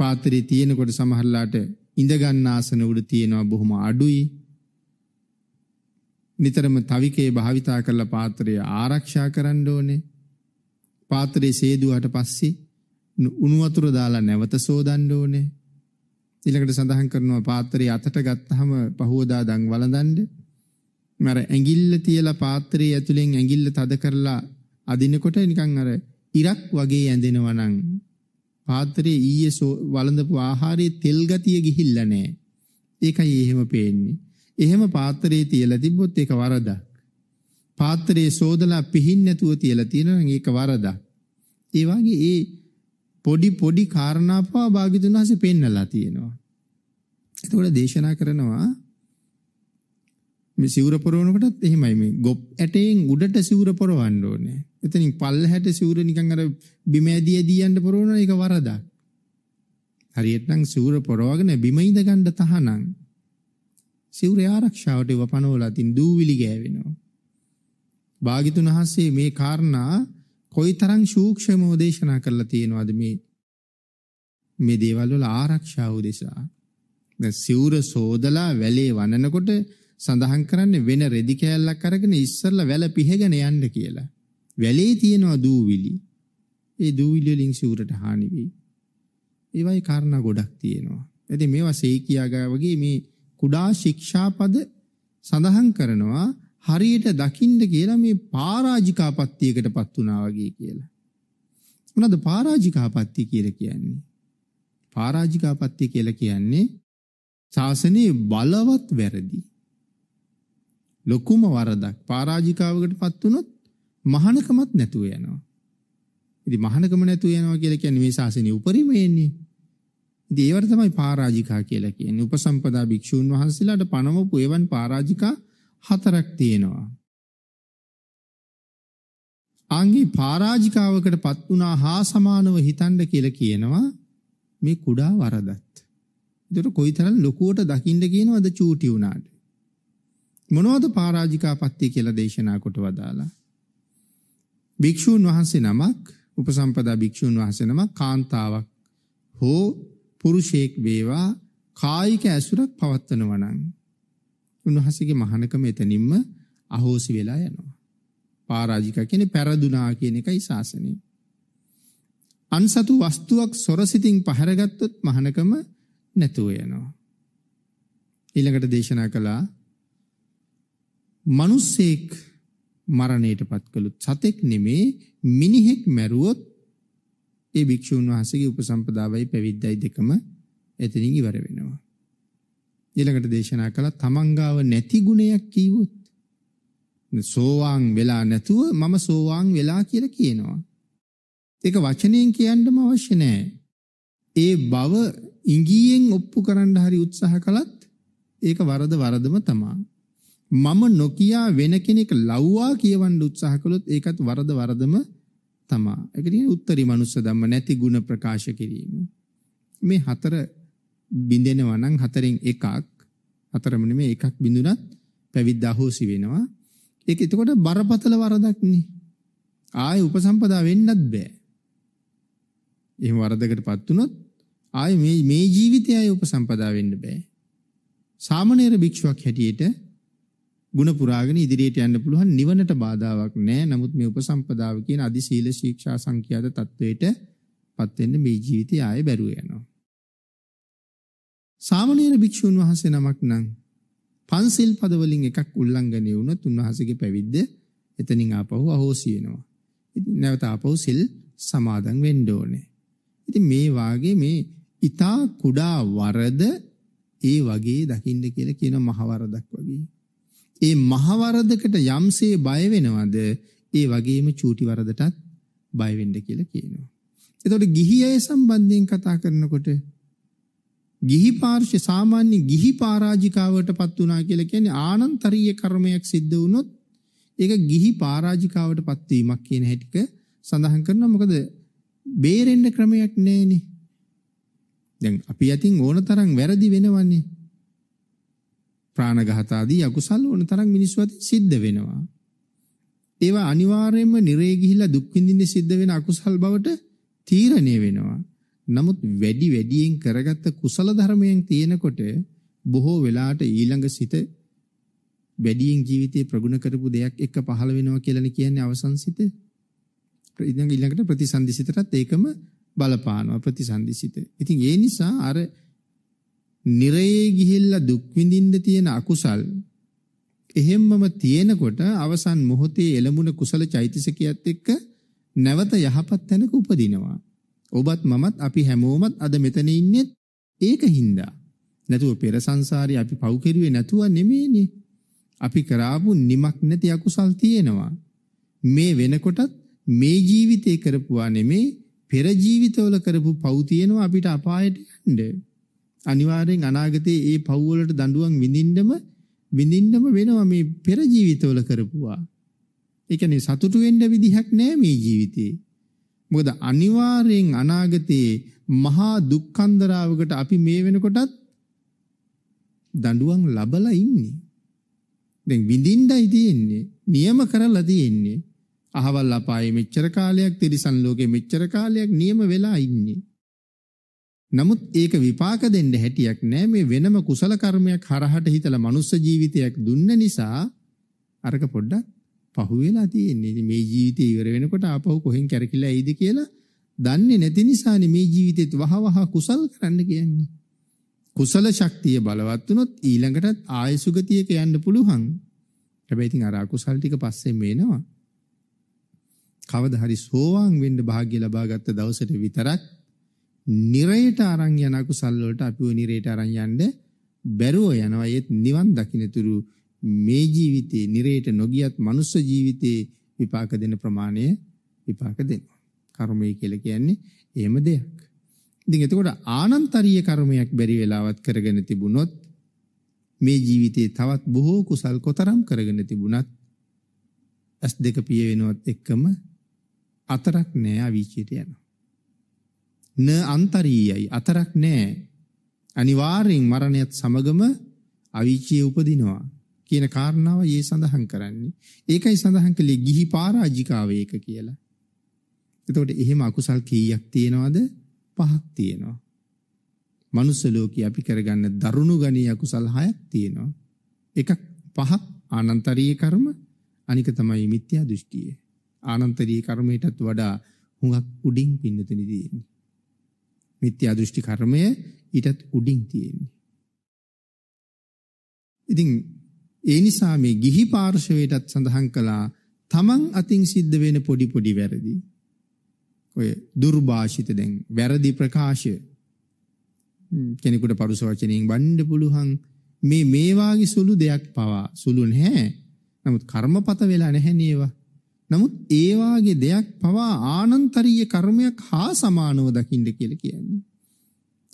පාත්‍රේ තියෙනකොට සමහරලාට ඉඳ ගන්න ආසන උඩ තියෙනවා බොහොම අඩුයි. නිතරම තවිකේ භාවිතා කරලා පාත්‍රය ආරක්ෂා කරන්න ඕනේ. පාත්‍රේ සේදුවාට පස්සේ උණු වතුර දාලා නැවත සෝදන්න ඕනේ. ඊළඟට සඳහන් කරනවා පාත්‍රේ අතට ගත්තාම පහුවදා දන් වළඳන්න. මර ඇඟිල්ල තියලා පාත්‍රේ ඇතුලෙන් ඇඟිල්ල තද කරලා අදිනකොට නිකන් අර ඉරක් වගේ ඇඳෙනවා නම් පාත්‍රයේ ඊයේ වළඳපු ආහාරයේ තෙල් ගතිය ගිහිල්ලා නැහැ. ඒකයි එහෙම පේන්නේ. එහෙම පාත්‍රයේ තියලා තිබ්බොත් ඒක වරදක්. පාත්‍රයේ සෝදලා පිහින් නැතුව තියලා තියෙනවා නම් ඒක වරදක්. ඒ වගේ ඒ පොඩි පොඩි කාරණා පවා භාග්‍යතුන් වහන්සේ පෙන්නලා තියෙනවා. එතකොට දේශනා කරනවා මේ සිවුර පොරවනකොටත් එහෙමයි. මේ ගොප් ඇටයෙන් උඩට සිවුර පොරවන්න ඕනේ. එතනින් පල්ලහැට සිවුර නිකන් අර බිම ඇදී ඇදී යන්න පොරවනවා. ඒක වරදක්. හරියටනම් සිවුර පොරවගෙන බිම ඉඳ ගන්න තහනම්. සිවුරේ ආරක්ෂාවට ඒව පනවලා තින් දූවිලි ගෑවෙනවා. භාග්‍යතුන් වහන්සේ මේ කාරණා කොයිතරම් සූක්ෂමව දේශනා කරලා තියෙනවද මේ මේ දේවල් වල ආරක්ෂාව උදෙසා. දැන් සිවුර සෝදලා වැලේ වනනකොට සඳහන් කරන්නේ වෙන රෙදි කෑල්ලක් අරගෙන ඉස්සල්ලා වැල පිහගෙන යන්න කියලා. වැලේ තියෙනවා දූවිලි. ඒ දූවිලි වලින් සිවුරට හානි වෙයි. ඒවයි කාරණා ගොඩක් තියෙනවා. ඉතින් මේවා සීකියාගා වගේ මේ කුඩා ශික්ෂාපද සඳහන් කරනවා හරියට දකින්න කියලා මේ පරාජිකාපත්තියකටපත් වුණා වගේ කියලා. මොනවාද පරාජිකාපත්තිය කියලා කියන්නේ? පරාජිකාපත්තිය කියලා කියන්නේ ශාසනයේ බලවත් වැරදි. ලොකුම වරදක් පරාජිකාවකටපත් වුණොත් මහානකමත් නැතුව යනවා. ඉතින් මහානකම නැතුව යනවා කියලා කියන්නේ මේ ශාසනයේ උපරිම එන්නේ. ඉතින් ඒවට තමයි පරාජිකා කියලා කියන්නේ. උපසම්පදා භික්ෂූන් වහන්සේලාට පනවපු එවන් පරාජිකා හතරක් තියෙනවා. ආංගී පරාජිකාවකටපත් වුණා හා සමානව හිතන්න කියලා කියනවා මේ කුඩා වරදත්. ඒතර කොයිතරම් ලොකුවට දකින්න කියනවද චූටි උනාට. මොනවද පරාජිකාපත්තිය කියලා දේශනා කොට වදාලා. භික්ෂූන් වහන්සේ නමක් උපසම්පදා භික්ෂූන් වහන්සේ නමක් කාන්තාවක් හෝ පුරුෂයෙක් වේවා කායික ඇසුරක් පවත්වනවා නම් උන්වහන්සේගේ මහානකම එතනින්ම අහෝසි වෙලා යනවා. පරාජිකා කියන්නේ පෙරදුනා කියන එකයි ශාසනය. අන්සතු වස්තුවක් සොරසිතින් පහරගත්තොත් මහානකම නැතුව යනවා. ඊළඟට දේශනා කළා මනුස්සෙක් මරණයටපත් කළොත් සතෙක් නෙමේ මිනිහෙක් මැරුවොත් ඒ භික්ෂුන් වහන්සේගේ උපසම්පදාවයි පැවිද්දයි දෙකම එතනින් ඉවර වෙනවා. ඊළඟට දේශනා කළා තමන්ගාව නැති ගුණයක් කිව්වොත් සෝවාන් වෙලා නැතුව මම සෝවාන් වෙලා කියලා කියනවා. ඒක වචනයෙන් කියන්නම අවශ්‍ය නැහැ. ඒ බව ඉංගියෙන් ඔප්පු කරන්න හරි උත්සාහ කළත් ඒක වරද වරදම තමයි. මම නොකියා වෙන කෙනෙක් ලව්වා කියවන්න උත්සාහ කළොත් ඒකත් වරද වරදම තමයි. ඒක කියන්නේ උත්තරී මනුස්ස ධම්ම නැති ගුණ ප්‍රකාශ කිරීම. මේ හතර බිඳෙනවා නම් හතරෙන් එකක් හතරම නෙමෙයි එකක් බිඳුණත් පැවිද්දා හොසි වෙනවා. ඒක එතකොට බරපතල වරදක් නේ. ආයේ උපසම්පදා වෙන්නත් බෑ. එහෙම වරදකටපත් වුණොත් ආයේ මේ මේ ජීවිතය ආයේ උපසම්පදා වෙන්න බෑ. සාමණේර භික්ෂුවක් හැටියට ගුණ පුරාගෙන ඉදිරියට යන්න පුළුවන් නිවනට බාධාවක් නැහැ. නමුත් මේ උපසම්පදාව කියන අදි සීල ශික්ෂා සංඛ්‍යාත තත්වයට පත් වෙන්න මේ ජීවිතය ආයේ බැරුව යනවා. සාමණේර භික්ෂුන් වහන්සේ නමක් නම් පන්සිල් පද වලින් එකක් උල්ලංඝනය වුණොත් උන්වහන්සේගේ පැවිද්ද එතනින් ආපහු අහෝසි වෙනවා. ඉතින් නැවත ආපහු සිල් සමාදන් වෙන්න ඕනේ. ඉතින් මේ වාගේ මේ ඊතා කුඩා වරද ඒ වගේ දකින්න කියලා කියන මහ වරදක් වගේ. ඒ මහවරදකට යම්සේ බය වෙනවද ඒ වගේම චූටි වරදටත් බය වෙන්න කියලා කියනවා. එතකොට ගිහි අය සම්බන්ධයෙන් කතා කරනකොට ගිහි පාර්ශ්ව සාමාන්‍ය ගිහි පරාජිකාවටපත් වුණා කියලා කියන්නේ ආනන්තරීය කර්මයක් සිද්ධ වුණොත් ඒක ගිහි පරාජිකාවටපත් වීමක් කියන හැටික සඳහන් කරනවා. මොකද බේරෙන්න ක්‍රමයක් නැහැනේ. දැන් අපි අතින් ඕන තරම් වැරදි වෙනවන්නේ. ප්‍රාණඝාත ආදී අකුසල් වන තරම් මිනිස්සු අතින් සිද්ධ වෙනවා. ඒවා අනිවාර්යයෙන්ම නිරේ ගිහිලා දුක් විඳින්න සිද්ධ වෙන අකුසල් බවට තීරණය වෙනවා. නමුත් වැඩි වැඩියෙන් කරගත්ත කුසල ධර්මයන් තියෙනකොට බොහෝ වෙලාට ඊළඟ සිත වැඩියෙන් ජීවිතේ ප්‍රගුණ කරපු දෙයක් එක්ක පහළ වෙනවා කියලානේ කියන්නේ අවසන් සිත. ඊළඟ ඊළඟට ප්‍රතිසන්දි සිතටත් ඒකම බලපානවා ප්‍රතිසන්දි සිත. ඉතින් ඒ නිසා අර නිරයේ ගිහිල්ලා දුක් විඳින්න තියෙන අකුසල් එහෙම්මම තියෙනකොට අවසන් මොහොතේ එළඹුණ කුසල චෛතසිකයත් එක්ක නැවත යහපත් තැනක උපදිනවා. ඔබත් මමත් අපි හැමෝමත් අද මෙතන ඉන්නේ ඒකින්ද. නැතුව පෙර සංසාරේ අපි පව් කෙරුවේ නැතුව නෙමෙයිනේ. අපි කරාපු නිමක් නැති අකුසල් තියෙනවා. මේ වෙනකොටත් මේ ජීවිතේ කරපුවා නෙමෙයි පෙර ජීවිතවල කරපු පව් තියෙනවා අපිට අපායට යන්න. අනිවාර්යෙන් අනාගතයේ ඒ පව් වලට දඬුවම් විඳින්නම විඳින්නම වෙනවා මේ පෙර ජීවිතවල කරපුවා. ඒ කියන්නේ සතුටු වෙන්න විදිහක් නෑ මේ ජීවිතේ. මොකද අනිවාර්යෙන් අනාගතයේ මහා දුක්ඛන්දරාවකට අපි මේ වෙනකොටත් දඬුවම් ලැබලා ඉන්නේ. දැන් විඳින්නයි තියෙන්නේ, නියම කරලා තියෙන්නේ. අහවල් අපායේ මෙච්චර කාලයක්, තිරිසන් ලෝකේ මෙච්චර කාලයක් නියම වෙලා ඉන්නේ. නමුත් ඒක විපාක දෙන්න හැටියක් නෑ. මේ වෙනම කුසල කර්මයක් හරහට හිතලා මනුස්ස ජීවිතයක් දුන්න නිසා අරක පොඩ්ඩක් පහු වෙලා තියෙන්නේ. මේ ජීවිතේ ඉවර වෙනකොට ආපහු කොහෙන් කැරකිලා එයිද කියලා දන්නේ නැති නිසානේ මේ ජීවිතෙත් වහවහ කුසල් කරන්න කියන්නේ. කුසල ශක්තිය බලවත් වුණොත් ඊළඟටත් ආයසුගතියක යන්න පුළුවන්. හැබැයි ඉතින් අර අකුසල් ටික පස්සෙන් මේනවා. කවදා හරි සෝවාන් වෙන්න වාසනාව ලබාගත්ත දවසට විතරක් නිරයට අරන් යන කුසල් වලට අපිව නිරයට අරන් යන්න බැරුව යනවා. ඒත් නිවන් දකින්නතුරු මේ ජීවිතේ නිරයට නොගියත් මනුස්ස ජීවිතේ විපාක දෙන ප්‍රමාණය විපාක දෙනවා. කර්මය කියලා කියන්නේ එහෙම දෙයක්. ඉතින් එතකොට ආනන්තරීය කර්මයක් බැරි වෙලාවත් කරගෙන තිබුණොත් මේ ජීවිතේ තවත් බොහෝ කුසල් කොතරම් කරගෙන තිබුණත් ඇස් දෙක පිය වෙනවත් එක්කම අතරක් නෑ, අවීචයට යනවා. න අන්තරීයයි අතරක් නෑ, අනිවාර්යෙන් මරණයත් සමගම අවීචිය උපදිනවා කියන කාරණාව ඊ සඳහන් කරන්නේ. ඒකයි සඳහන් කළේ ගිහි පරාජිකාවේක කියලා. එතකොට එහෙම අකුසල් කීයක් තියෙනවද? පහක් තියෙනවා. මනුස්ස ලෝකේ අපි කරගන්න දරුණු ගණී අකුසල් හයක් තියෙනවා. එකක් පහක් ආනන්තරීය කර්ම, අනික තමයි මිත්‍යා දෘෂ්ටිය. ආනන්තරීය කර්මයටත් වඩා හුඟක් උඩින් පින්නතෙන තියෙන්නේ. මිත්‍යා දෘෂ්ටි කර්මය ඊටත් උඩින් තියෙන්නේ. ඉතින් ඒ නිසා මේ ගිහි පාර්ශවයටත් සඳහන් කළා තමන් අතින් සිද්ධ වෙන පොඩි පොඩි වැරදි. ඔය දුර්භාෂිත දැන් වැරදි ප්‍රකාශය කෙනෙකුට පරුස වචනයෙන් වන්න පුළුවන්. මේ මේ වාගේ සුළු දෙයක් පවා, සුළු නැහැ, නමුත් කර්මපත වෙලා නැහැ නේවා. නමුත් ඒ වාගේ දෙයක් පවා ආනන්තරීය කර්මයක් හා සමානව දකින්න කියලා කියන්නේ.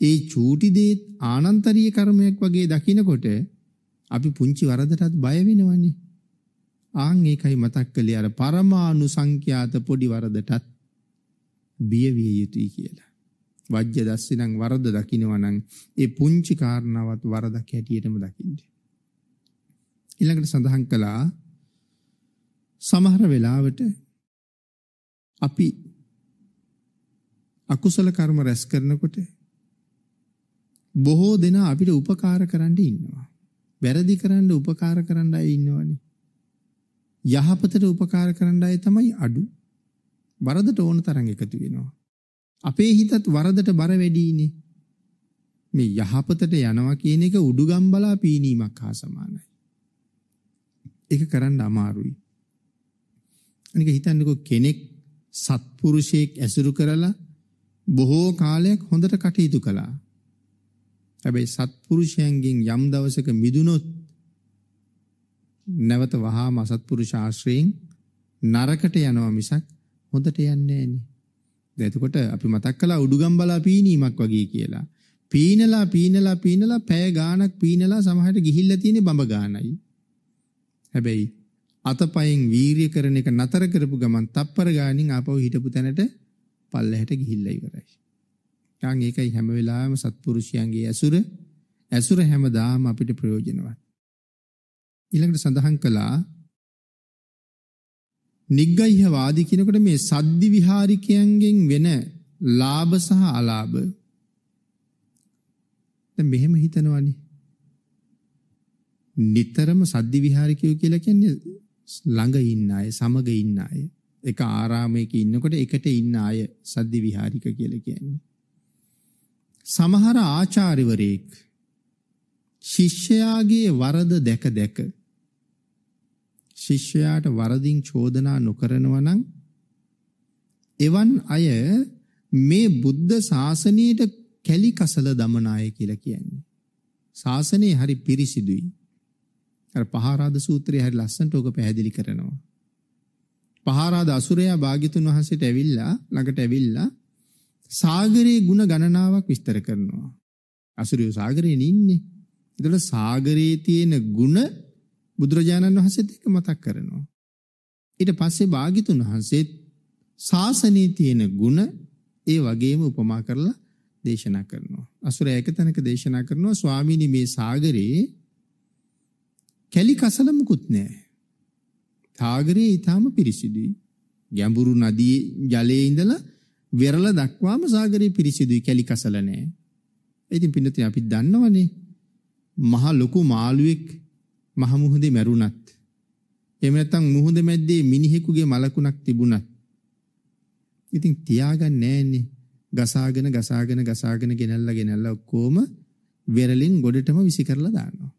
ඒ චූටි දේ ආනන්තරීය කර්මයක් වගේ දකිනකොට අපි පුංචි වරදටත් බය වෙනවනේ. ආන් ඒකයි මතක් කළේ අර පරමාණු සංඛ්‍යාත පොඩි වරදටත් බිය විය යුතුයි කියලා. වජ්‍ය දස්සිනං වරද දකින්නවා නම් ඒ පුංචි කාරණාවත් වරදක් හැටියටම දකින්න. ඊළඟට සඳහන් කළා සමහර වෙලාවට අපි අකුසල කර්ම රැස් කරනකොට බොහෝ දෙනා අපිට උපකාර කරන්න ඉන්නවා. වැරදි කරන්න උපකාර කරන්න අය ඉන්නවනේ. යහපතට උපකාර කරන්න අය තමයි අඩු. වරදට ඕන තරම් එකතු වෙනවා. අපේ හිතත් වරදට බර වැඩිනේ. මේ යහපතට යනවා කියන එක උඩුගම් බලා පීනීමක් හා සමානයි. ඒක කරන්න අමාරුයි. අනික හිතන්නකෝ කෙනෙක් සත්පුරුෂයෙක් ඇසුරු කරලා බොහෝ කාලයක් හොඳට කටයුතු කළා. හැබැයි සත්පුරුෂයන්ගෙන් යම් දවසක මිදුනොත් නැවත වහාම අසත්පුරුෂ ආශ්‍රයෙන් නරකට යනවා මිසක් හොඳට යන්නේ නැහැ. එතකොට අපි මතක් කළා උඩුගම් බලා පීනීමක් වගේ කියලා. පීනලා පීනලා පීනලා පැය ගාණක් පීනලා සමහරට ගිහිල්ලා තියෙන්නේ බඹ ගාණයි. හැබැයි අතපයින් වීර්ය කරන එක නතර කරපු ගමන් තප්පර ගානින් ආපහු හිටපු තැනට පල්ලෙහැට ගිහිල්ලා ඉවරයි. ඊට ඒකයි හැම වෙලාවෙම සත්පුරුෂයන්ගේ ඇසුර ඇසුර හැමදාම අපිට ප්‍රයෝජනවත්. ඊළඟට සඳහන් කළා නිග්ගයිහ වාදී කියනකොට මේ සද්දි විහාරිකයන්ගෙන් වෙන ලාභ සහ අලාභ. දැන් මෙහෙම හිතනවනේ. නිතරම සද්දි විහාරිකයෝ කියලා කියන්නේ ළඟ ඉන්න අය, සමග ඉන්න අය, එක ආරාමයක ඉන්නකොට එකට ඉන්න අය සද්දි විහාරික කියලා කියන්නේ. සමහර ආචාර්යවරයෙක් ශිෂ්‍යයාගේ වරද දැක දැක ශිෂ්‍යයාට වරදින් චෝදනා නොකරනවා නම් එවන් අය මේ බුද්ධ ශාසනයට කැලි කසල දමන අය කියලා කියන්නේ. ශාසනය හරි පිරිසිදුයි. අර පහාරාද සූත්‍රය හරි ලස්සනට ඔක පැහැදිලි කරනවා. පහාරාද අසුරයා භාග්‍යතුන් වහන්සේට ඇවිල්ලා ළඟට ඇවිල්ලා සාගරයේ ಗುಣ ගණනාවක් විස්තර කරනවා. අසුරයෝ සාගරේ ඉන්නේ. ඒතකොට සාගරයේ තියෙන ಗುಣ බුදුරජාණන් වහන්සේත් එක මතක් කරනවා. ඊට පස්සේ භාග්‍යතුන් වහන්සේ සාසනයේ තියෙන ගුණ ඒ වගේම උපමා කරලා දේශනා කරනවා. අසුරයා එක තැනක දේශනා කරනවා, ස්වාමීනි මේ සාගරේ කැලි කසල මුකුත් නැහැ. සාගරේ ඊටාම පිරිසිදුයි. ගැඹුරු නදී ජලයේ ඉඳලා වෙරළ දක්වාම සාගරේ පිරිසිදුයි, කැලි කසල නැහැ. ඉතින් පින්නතිය අපි දන්නවනේ මහ ලොකු මාළුවෙක් මහ මුහුදේ මැරුණත් එහෙම නැත්නම් මුහුද මැද්දේ මිනිහෙකුගේ මලකුණක් තිබුණත් ඉතින් තියාගන්නේ නැන්නේ, ගසාගෙන ගසාගෙන ගසාගෙන ගෙනල්ලා ගෙනල්ලා ඔක්කොම වෙරළෙන් ගොඩටම විසි කරලා දානවා.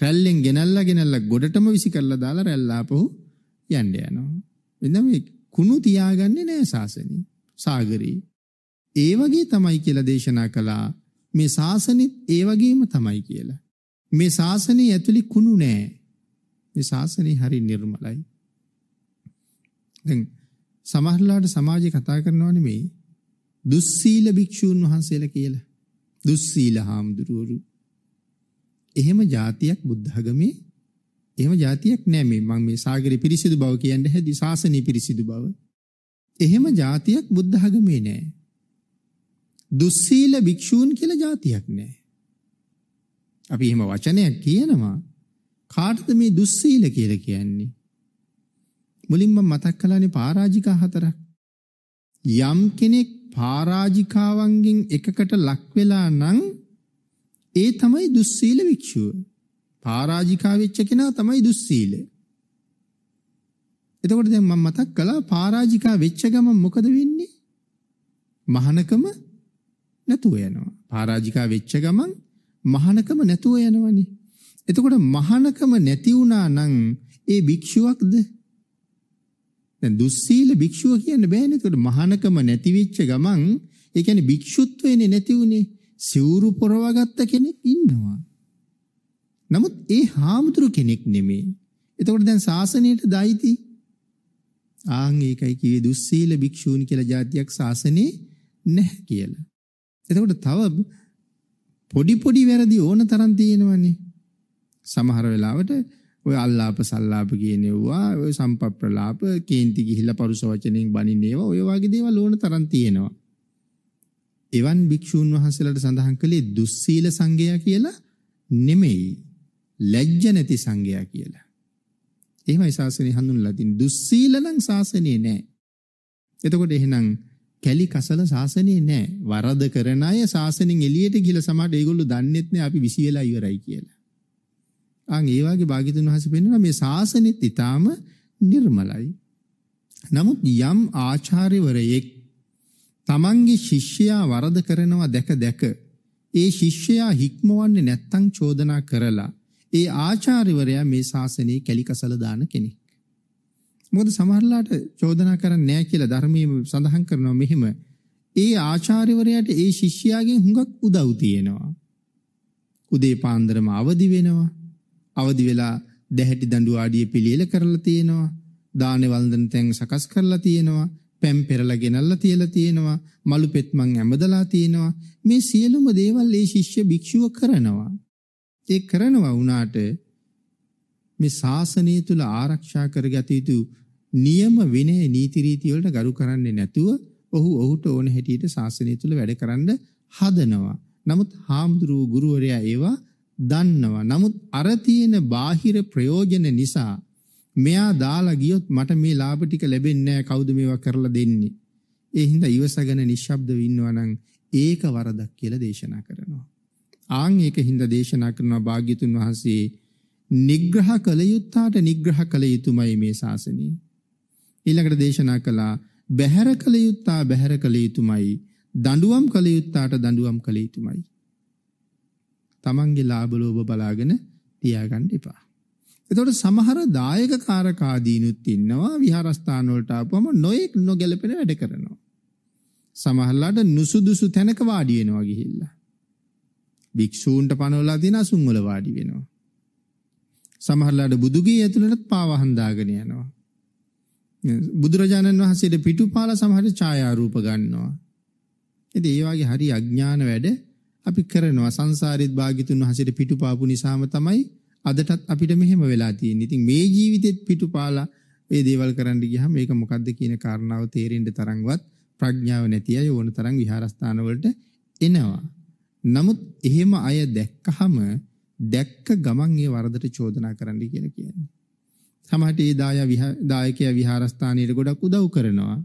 රැල්ලෙන් ගෙනල්ලා ගෙනල්ලා ගොඩටම විසි කරලා දාලා රැල්ල ආපහු යන්න යනවා. එඳම කුණු තියාගන්නේ නැහැ සාසනේ, සාගරේ. ඒ වගේ තමයි කියලා දේශනා කළා. මේ සාසනෙත් ඒ වගේම තමයි කියලා. මේ සාසනේ ඇතුළේ කුණු නැහැ. මේ සාසනේ හරි නිර්මලයි. දැන් සමහරලාට සමාජයේ කතා කරනවා නෙමේ දුස්සීල භික්ෂූන් වහන්සේලා කියලා. දුස්සීල හාමුදුරුවෝ. එහෙම જાතියක් බුද්ධ ධර්මයේ එහෙම જાතියක් නෑ. මේ මම මේ සාගරේ පිරිසිදු බව කියන්නේ හැදී සාසනේ පිරිසිදු බව. එහෙම જાතියක් බුද්ධ ධර්මයේ නෑ. දුස්සීල භික්ෂූන් කියලා જાතියක් නෑ. අපි එහෙම වචනයක් කියනවා කාටද මේ දුස්සීල කියලා කියන්නේ? මුලින්ම මතක් කළානේ පරාජිකා හතරක්. යම් කෙනෙක් පරාජිකාවන්ගෙන් එකකට ලක් වෙලා නම් ඒ තමයි දුස්සීල භික්ෂුව. පරාජිකා වෙච්ච කෙනා තමයි දුස්සීල. එතකොට දැන් මම මතක් කළා පරාජිකා වෙච්ච ගමන් මොකද වෙන්නේ? මහානකම නැතුව යනවා. පරාජිකා වෙච්ච ගමන් මහානකම නැතුව යනවනේ. එතකොට මහානකම නැති වුණා නම් ඒ භික්ෂුවක්ද? දැන් දුස්සීල භික්ෂුව කියන්න බෑනේ. එතකොට මහානකම නැති වෙච්ච ගමන් ඒ කියන්නේ භික්ෂුත්වෙන්නේ නැති උනේ. සිවුරු පොරවගත්ත කෙනෙක් ඉන්නවා. නමුත් ඒ හාමුදුරු කෙනෙක් නෙමෙයි. එතකොට දැන් ශාසනයට දයිති. ආන් ඒකයි කියේ දුස්සීල භික්ෂූන් කියලා જાතියක් ශාසනේ නැහැ කියලා. එතකොට තව පොඩි පොඩි වැරදි ඕන තරම් තියෙනවනේ. සමහර වෙලාවට ඔය අල්ලාප සල්ලාප කියනෙව්වා, ඔය සම්පප්‍රලාප කේන්ති ගිහිල්ලා පරුස වචනෙන් බණිනේවා, ඔය වගේ දේවල් ඕන තරම් තියෙනවා. එවන් භික්ෂූන් වහන්සේලාට සඳහන් කළේ දුස්සීල සංඝයා කියලා නෙමෙයි, ලැජ්ජ නැති සංඝයා කියලා. එහෙමයි ශාසනය හඳුන්වලා තින්නේ. දුස්සීල නම් ශාසනේ නෑ. එතකොට එහෙනම් කැලි කසල ශාසනේ නෑ. වරද කරන අය ශාසනෙන් එළියට ගිහිල්ලා සමහරට ඒගොල්ලෝ දන්නේත් නෑ අපි විසියලා ඉවරයි කියලා. ආන් ඒ වගේ භාග්‍යතුන් වහන්සේ පෙන්වන මේ ශාසනෙත් ඊටාම නිර්මලයි. නමුත් යම් ආචාර්යවරයෙක් තමන්ගේ ශිෂ්‍යයා වරද කරනවා දැක දැක ඒ ශිෂ්‍යයා හික්මවන්නේ නැත්තම් චෝදනා කරලා ඒ ආචාර්යවරයා මේ ශාසනයේ කැලිකසල දාන කෙනෙක්. මොකද සමහරලාට චෝදනා කරන්නේ නැහැ කියලා ධර්මයේ සඳහන් කරනවා. මෙහෙම ඒ ආචාර්යවරයාට ඒ ශිෂ්‍යයාගෙන් හුඟක් උදව් තියෙනවා. උදේ පාන්දරම අවදි වෙනවා. අවදි වෙලා දැහැටි දඬු ආඩිය පිළියෙල කරලා තියෙනවා. දානේ වන්දන තැන් සකස් කරලා තියෙනවා. පැම් පෙරලා ගෙනල්ලා තියලා තියෙනවා. මලු පෙත් මං ඇමදලා තියෙනවා. මේ සියලුම දේවල් ඒ ශිෂ්‍ය භික්ෂුව කරනවා. ඒ කරනවා වුණාට මේ ශාසනය තුල ආරක්ෂා කරගත යුතු නියම විනය නීති රීති වලට ගරු කරන්නේ නැතුව ඔහු ඔහුට ඕන හැටියට ශාසනය තුල වැඩ කරන්න හදනවා. නමුත් හාමුදුරුවෝ ගුරුවරයා ඒවා දන්නවා. නමුත් අර තියෙන බාහිර ප්‍රයෝජන නිසා මෙයා දාලා ගියොත් මට මේ ලාභ ටික ලැබෙන්නේ නැහැ, කවුද මේවා කරලා දෙන්නේ? ඒ හින්දා ඊවසගෙන නිශ්ශබ්දව ඉන්නවා නම් ඒක වරදක් කියලා දේශනා කරනවා. ආන් ඒක හින්දා දේශනා කරනවා භාග්‍යතුන් වහන්සේ නිග්‍රහ කළ යුත්තාට නිග්‍රහ කළ යුතුමයි මේ ශාසනය. ඊළඟට දේශනා කළා බැහැර කළ යුත්තා බැහැර කළ යුතුමයි, දඬුවම් කළ යුත්තාට දඬුවම් කළ යුතුමයි. තමන්ගේ ලාභ ලෝභ බලාගෙන තියාගන්න එපා. එතකොට සමහර දායක කාරකාදීනුත් ඉන්නවා විහාරස්ථාන වලට ආපුවම නොයෙක් නොගැලපෙන වැඩ කරනවා. සමහරලාට නුසුදුසු තැනක වාඩි වෙනවා ගිහිල්ලා. භික්ෂූන්ට පනවලා තියෙන අසුන් වල වාඩි වෙනවා. සමහරලාට බුදුගේ ඇතුළටත් පාවහන් දාගෙන යනවා. බුදුරජාණන් වහන්සේට පිටුපාලා සමහර ඡායාරූප ගන්නවා. ඉතින් ඒ වගේ හරි අඥාන වැඩ අපි කරනවා. සංසාරෙත් භාග්‍යතුන් වහන්සේට පිටුපාපු නිසාම තමයි අදටත් අපිට මෙහෙම වෙලා තියෙන්නේ. ඉතින් මේ ජීවිතෙත් පිටුපාලා ඒ දේවල් කරන්න ගියහම මේක මොකද්ද කියන කාරණාව තේරෙන්න තරම්වත් ප්‍රඥාව නැති අය ඕන තරම් විහාරස්ථාන වලට එනවා. නමුත් එහෙම අය දැක්කහම දැක්ක ගමන් ඒ වරදට චෝදනා කරන්න කියලා කියන්නේ. සමහරට ඒ දාය දායකයා විහාරස්ථානයේ ගොඩක් උදව් කරනවා.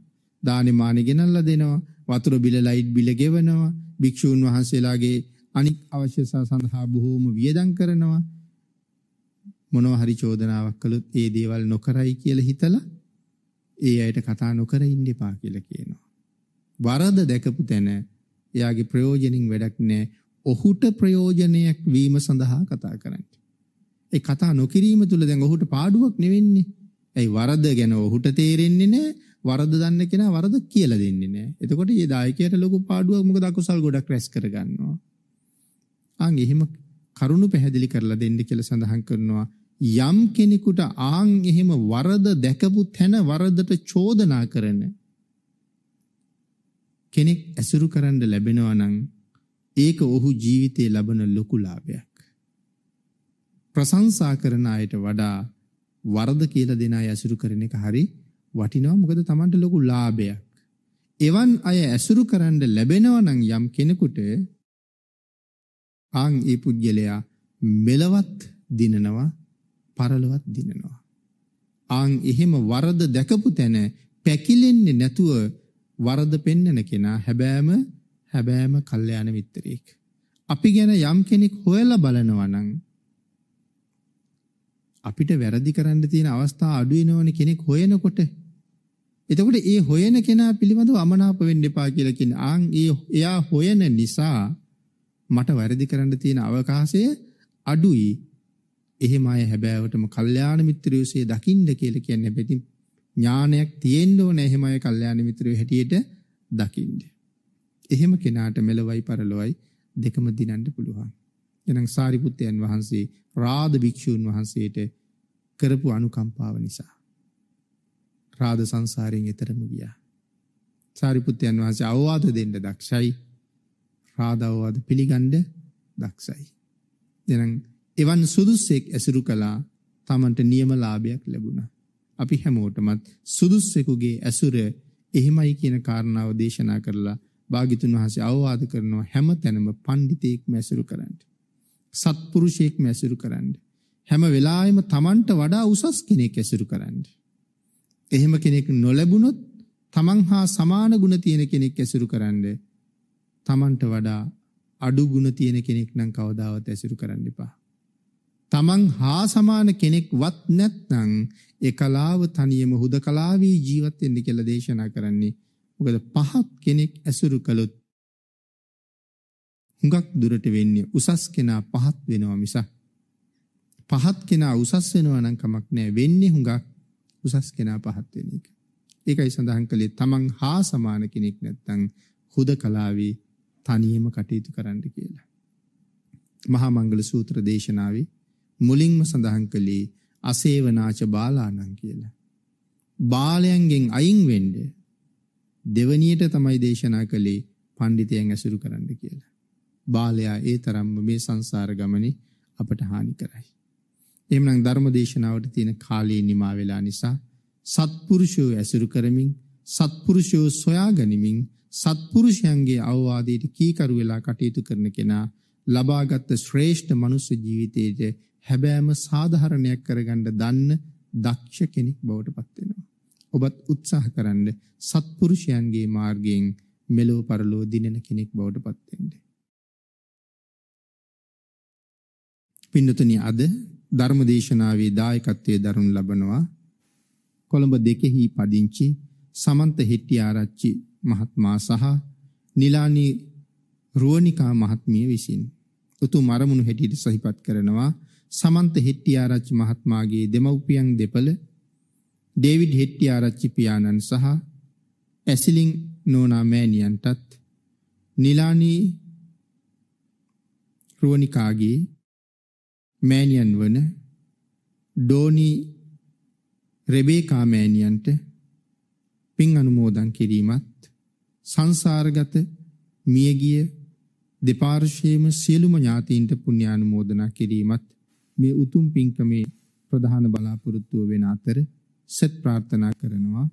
දානේ මානෙ ගෙනල්ලා දෙනවා. වතුර බිල ලයිට් බිල ගෙවනවා. භික්ෂූන් වහන්සේලාගේ අනික් අවශ්‍ය සඳහා බොහෝම වියදම් කරනවා. මොනවා හරි චෝදනාවක් කළොත් ඒ දේවල් නොකරයි කියලා හිතලා ඒ අයට කතා නොකර ඉන්න එපා කියලා කියනවා. වරද දැකපු තැන එයාගේ ප්‍රයෝජනින් වැඩක් නැහැ. ඔහුට ප්‍රයෝජනයක් වීම සඳහා කතා කරන්න. ඒ කතා නොකිරීම තුල දැන් ඔහුට පාඩුවක් නෙවෙන්නේ. ඇයි වරද ගැන ඔහුට තේරෙන්නේ නැහැ. වරද දන්න කෙනා වරද කියලා දෙන්නේ නැහැ. එතකොට මේ දායකයට ලොකු පාඩුවක්. මොකද අකුසල් ගොඩක් රැස් කරගන්නවා. ආන් එහෙම කරුණු පැහැදිලි කරලා දෙන්න කියලා සඳහන් කරනවා. යම් කෙනෙකුට ආන් එහෙම වරද දැකපු තැන වරදට චෝදනා කරන කෙනෙක් ඇසුරු කරන්න ලැබෙනවා නම් ඒක ඔහු ජීවිතේ ලබන ලොකු ලාභයක්. ප්‍රශංසා කරන අයට වඩා වරද කියලා දෙන අය ඇසුරු කරන එක හරි වටිනවා. මොකද Tamanට ලොකු ලාභයක්. එවන් අය ඇසුරු කරන්න ලැබෙනවා නම් යම් කෙනෙකුට ආන් ඒ පුද්ගලයා මෙලවත් දිනනවා පරලොවත් දිනනවා. ආන් එහෙම වරද දැකපු තැන පැකිලෙන්නේ නැතුව වරද පෙන්නන කෙනා හැබෑම හැබෑම කල්යාණ මිත්‍රයෙක්. අපි ගැන යම් කෙනෙක් හොයලා බලනවා නම් අපිට වැරදි කරන්න තියෙන අවස්ථා අඩු වෙනවනේ කෙනෙක් හොයනකොට. එතකොට ඒ හොයන කෙනා පිළිබඳව අමනාප වෙන්න එපා කියලා කියන ආන් ඒ එයා හොයන නිසා මට වැරදි කරන්න තියෙන අවකාශය අඩුයි. එහෙම අය හැබෑවටම කල්යාණ මිත්‍රයෝසේ දකින්න කියලා කියන්නේ. හැබැයි ඥානයක් තියෙන්න ඕනේ එහෙම අය කල්යාණ මිත්‍රයෝ හැටියට දකින්න. එහෙම කෙනාට මෙලොවයි පරලොවයි දෙකම දිනන්න පුළුවන්. එනම් සාරිපුත්තයන් වහන්සේ රාද භික්ෂූන් වහන්සේට කරපු අනුකම්පාව නිසා රාද සංසාරයෙන් එතරම් ගියා. සාරිපුත්තයන් වහන්සේ අවවාද දෙන්න දක්ෂයි. රාදවවාද පිළිගන්න දක්ෂයි. එනම් එවන් සුදුස්සෙක් ඇසුරු කළා තමන්ට නියම ලාභයක් ලැබුණා. අපි හැමෝටමත් සුදුස්සෙකුගේ ඇසුර එහෙමයි කියන කාරණාව දේශනා කරලා භාග්‍යතුන් වහන්සේ අවවාද කරනවා හැම තැනම පඬිතෙක්ම ඇසුරු කරන්න. සත්පුරුෂයෙක්ම ඇසුරු කරන්න. හැම වෙලාවෙම තමන්ට වඩා උසස් කෙනෙක් ඇසුරු කරන්න. එහෙම කෙනෙක් නොලැබුණොත් තමන් හා සමාන ගුණ තියෙන කෙනෙක් ඇසුරු කරන්න. තමන්ට වඩා අඩු ගුණ තියෙන කෙනෙක් නම් කවදාවත් ඇසුරු කරන්න එපා. තමන් හා සමාන කෙනෙක්වත් නැත්නම් එකලාව තනියම හුදකලාවී ජීවත් වෙන්න කියලා දේශනා කරන්නේ. මොකද පහත් කෙනෙක් ඇසුරු කළොත් හුඟක් දුරට වෙන්නේ උසස් කෙනා පහත් වෙනවා මිස පහත් කෙනා උසස් වෙනවා නම් කමක් නැහැ. වෙන්නේ හුඟක් උසස් කෙනා පහත් වෙන එක. ඒකයි සඳහන් කළේ තමන් හා සමාන කෙනෙක් නැත්නම් හුදකලාවී තනියම කටයුතු කරන්න කියලා. මහා මංගල සූත්‍ර දේශනාවේ මුලින්ම සඳහන් කළේ අසේවනාච බාලාණන් කියලා. බාලයන්ගෙන් අයින් වෙන්න. දෙවණියට තමයි දේශනා කළේ පඬිතයන් ඇසුරු කරන්න කියලා. බාලයා ඒ තරම්ම මේ සංසාර ගමනේ අපට හානි කරයි. එහෙමනම් ධර්ම දේශනාවට තියෙන කාලය නිමා වෙලා නිසා සත්පුරුෂයෝ ඇසුරු කරමින් සත්පුරුෂයෝ සොයා ගනිමින් සත්පුරුෂයන්ගේ අවවාදයට කීකරු වෙලා කටයුතු කරන කෙනා ලබාගත් ශ්‍රේෂ්ඨ මනුෂ්‍ය ජීවිතයේ හැබෑම සාධාරණයක් කරගන්න දන්න දක්ෂ කෙනෙක් බවට පත් වෙනවා. ඔබත් උත්සාහ කරන්න සත්පුරුෂයන්ගේ මාර්ගයෙන් මෙලොව පරලොව දිනන කෙනෙක් බවට පත් වෙන්න. පින්නතුනි අද ධර්මදේශනාවේ දායකත්වයේ දරනු ලබනවා කොළඹ දෙකෙහි පදිංචි සමන්ත හෙට්ටිආරච්චි මහත්මයා සහ නිලානි රුවණිකා මහත්මිය විසින් උතුම් අරමුණු හැටියට සිහිපත් කරනවා. සමන්ත හෙට්ටිආරච්චි මහත්මයාගේ දෙමව්පියන් දෙපළ ඩේවිඩ් හෙට්ටිආරච්චි පියාණන් සහ ඇසිලින් නෝනා මෑණියන්ටත් නිලානි රුවණිකාගේ මෑණියන් වන ඩෝනි රෙබේකා මෑණියන්ට පින් අනුමෝදන් කිරීමත් සංසාරගත මියගිය දෙපාර්ශ්වයේම සියලුම ඥාතීන්ට පුණ්‍ය අනුමෝදනා කිරීමත් මේ උතුම් පින්කමේ ප්‍රධාන බලාපොරොත්තුව වෙන අතර සෙත් ප්‍රාර්ථනා කරනවා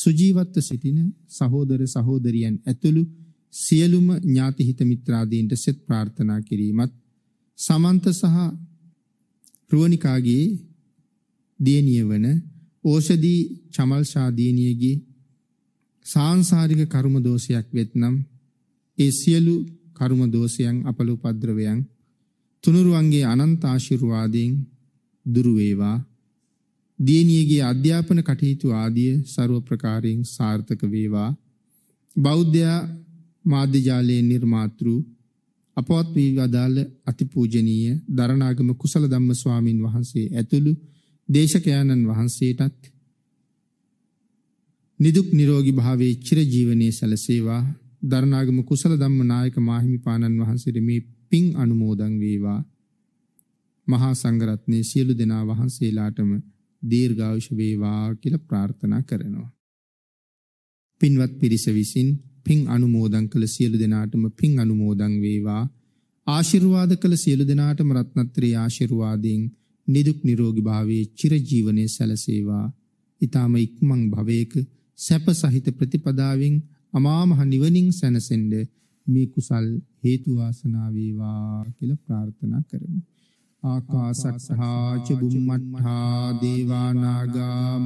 සුජීවත්ව සිටින සහෝදර සහෝදරියන් ඇතුළු සියලුම ඥාති හිත මිත්‍රාදීන්ට සෙත් ප්‍රාර්ථනා කිරීමත් සමන්ත සහ රුවණිකාගේ දියණිය වන ඕෂදී චමල් ශා දියණියගේ සාංශාරික කර්ම දෝෂයක් වෙත්නම් ඒ සියලු කර්ම දෝෂයන් අපල උපද්‍රවයන් තුනුරුවන්ගේ අනන්ත ආශිර්වාදයෙන් දුර වේවා. දියණියගේ අධ්‍යාපන කටයුතු ආදී ਸਰව ප්‍රකාරයෙන් සාර්ථක වේවා. බෞද්ධ මාධ්‍ය ජාලයේ නිර්මාතෘ අපවත් වී වදාළ අතිපූජනීය දරණාගම කුසල ධම්ම ස්වාමින් වහන්සේ ඇතුළු දේශකයන්න් වහන්සේටත් නිදුක් නිරෝගී භාවයේ චිරජීවනයේ සැලසේවා. දරණාගම කුසල ධම්ම නායක මාහිමිපාණන් වහන්සේට මේ පින් අනුමෝදන් වේවා. මහා සංඝරත්නයේ සියලු දෙනා වහන්සේලාටම දීර්ඝායුෂ වේවා කියලා ප්‍රාර්ථනා කරනවා. පින්වත් පිරිස විසින් පින් අනුමෝදන් කළ සියලු දෙනාටම පින් අනුමෝදන් වේවා. ආශිර්වාද කළ සියලු දෙනාටම රත්නත්‍රි ආශිර්වාදයෙන් නිදුක් නිරෝගී භාවයේ චිරජීවනයේ සැලසේවා. ඊටම ඉක්මන් භවයක සැප සහිත ප්‍රතිපදාවෙන් අමා මහ නිවනින් සැනසෙන්න මේ කුසල් හේතු වාසනා වේවා කියලා ප්‍රාර්ථනා කරමු. ආකාසට්ඨා ච බුම්මට්ඨා දේවා නාග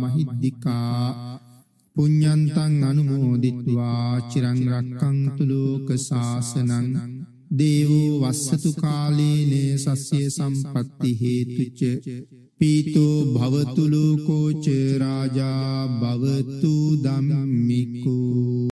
මහිද්దికා පුඤ්ඤන්තං අනුමෝදිත्वा චිරං රක්ඛන්තු ලෝක සාසනං දේවෝ වස්සතු කාලේන සස්්‍ය සම්පත්ති හේතුච පීතෝ භවතු ලෝකෝ ච රාජා භවතු ධම්මිකෝ.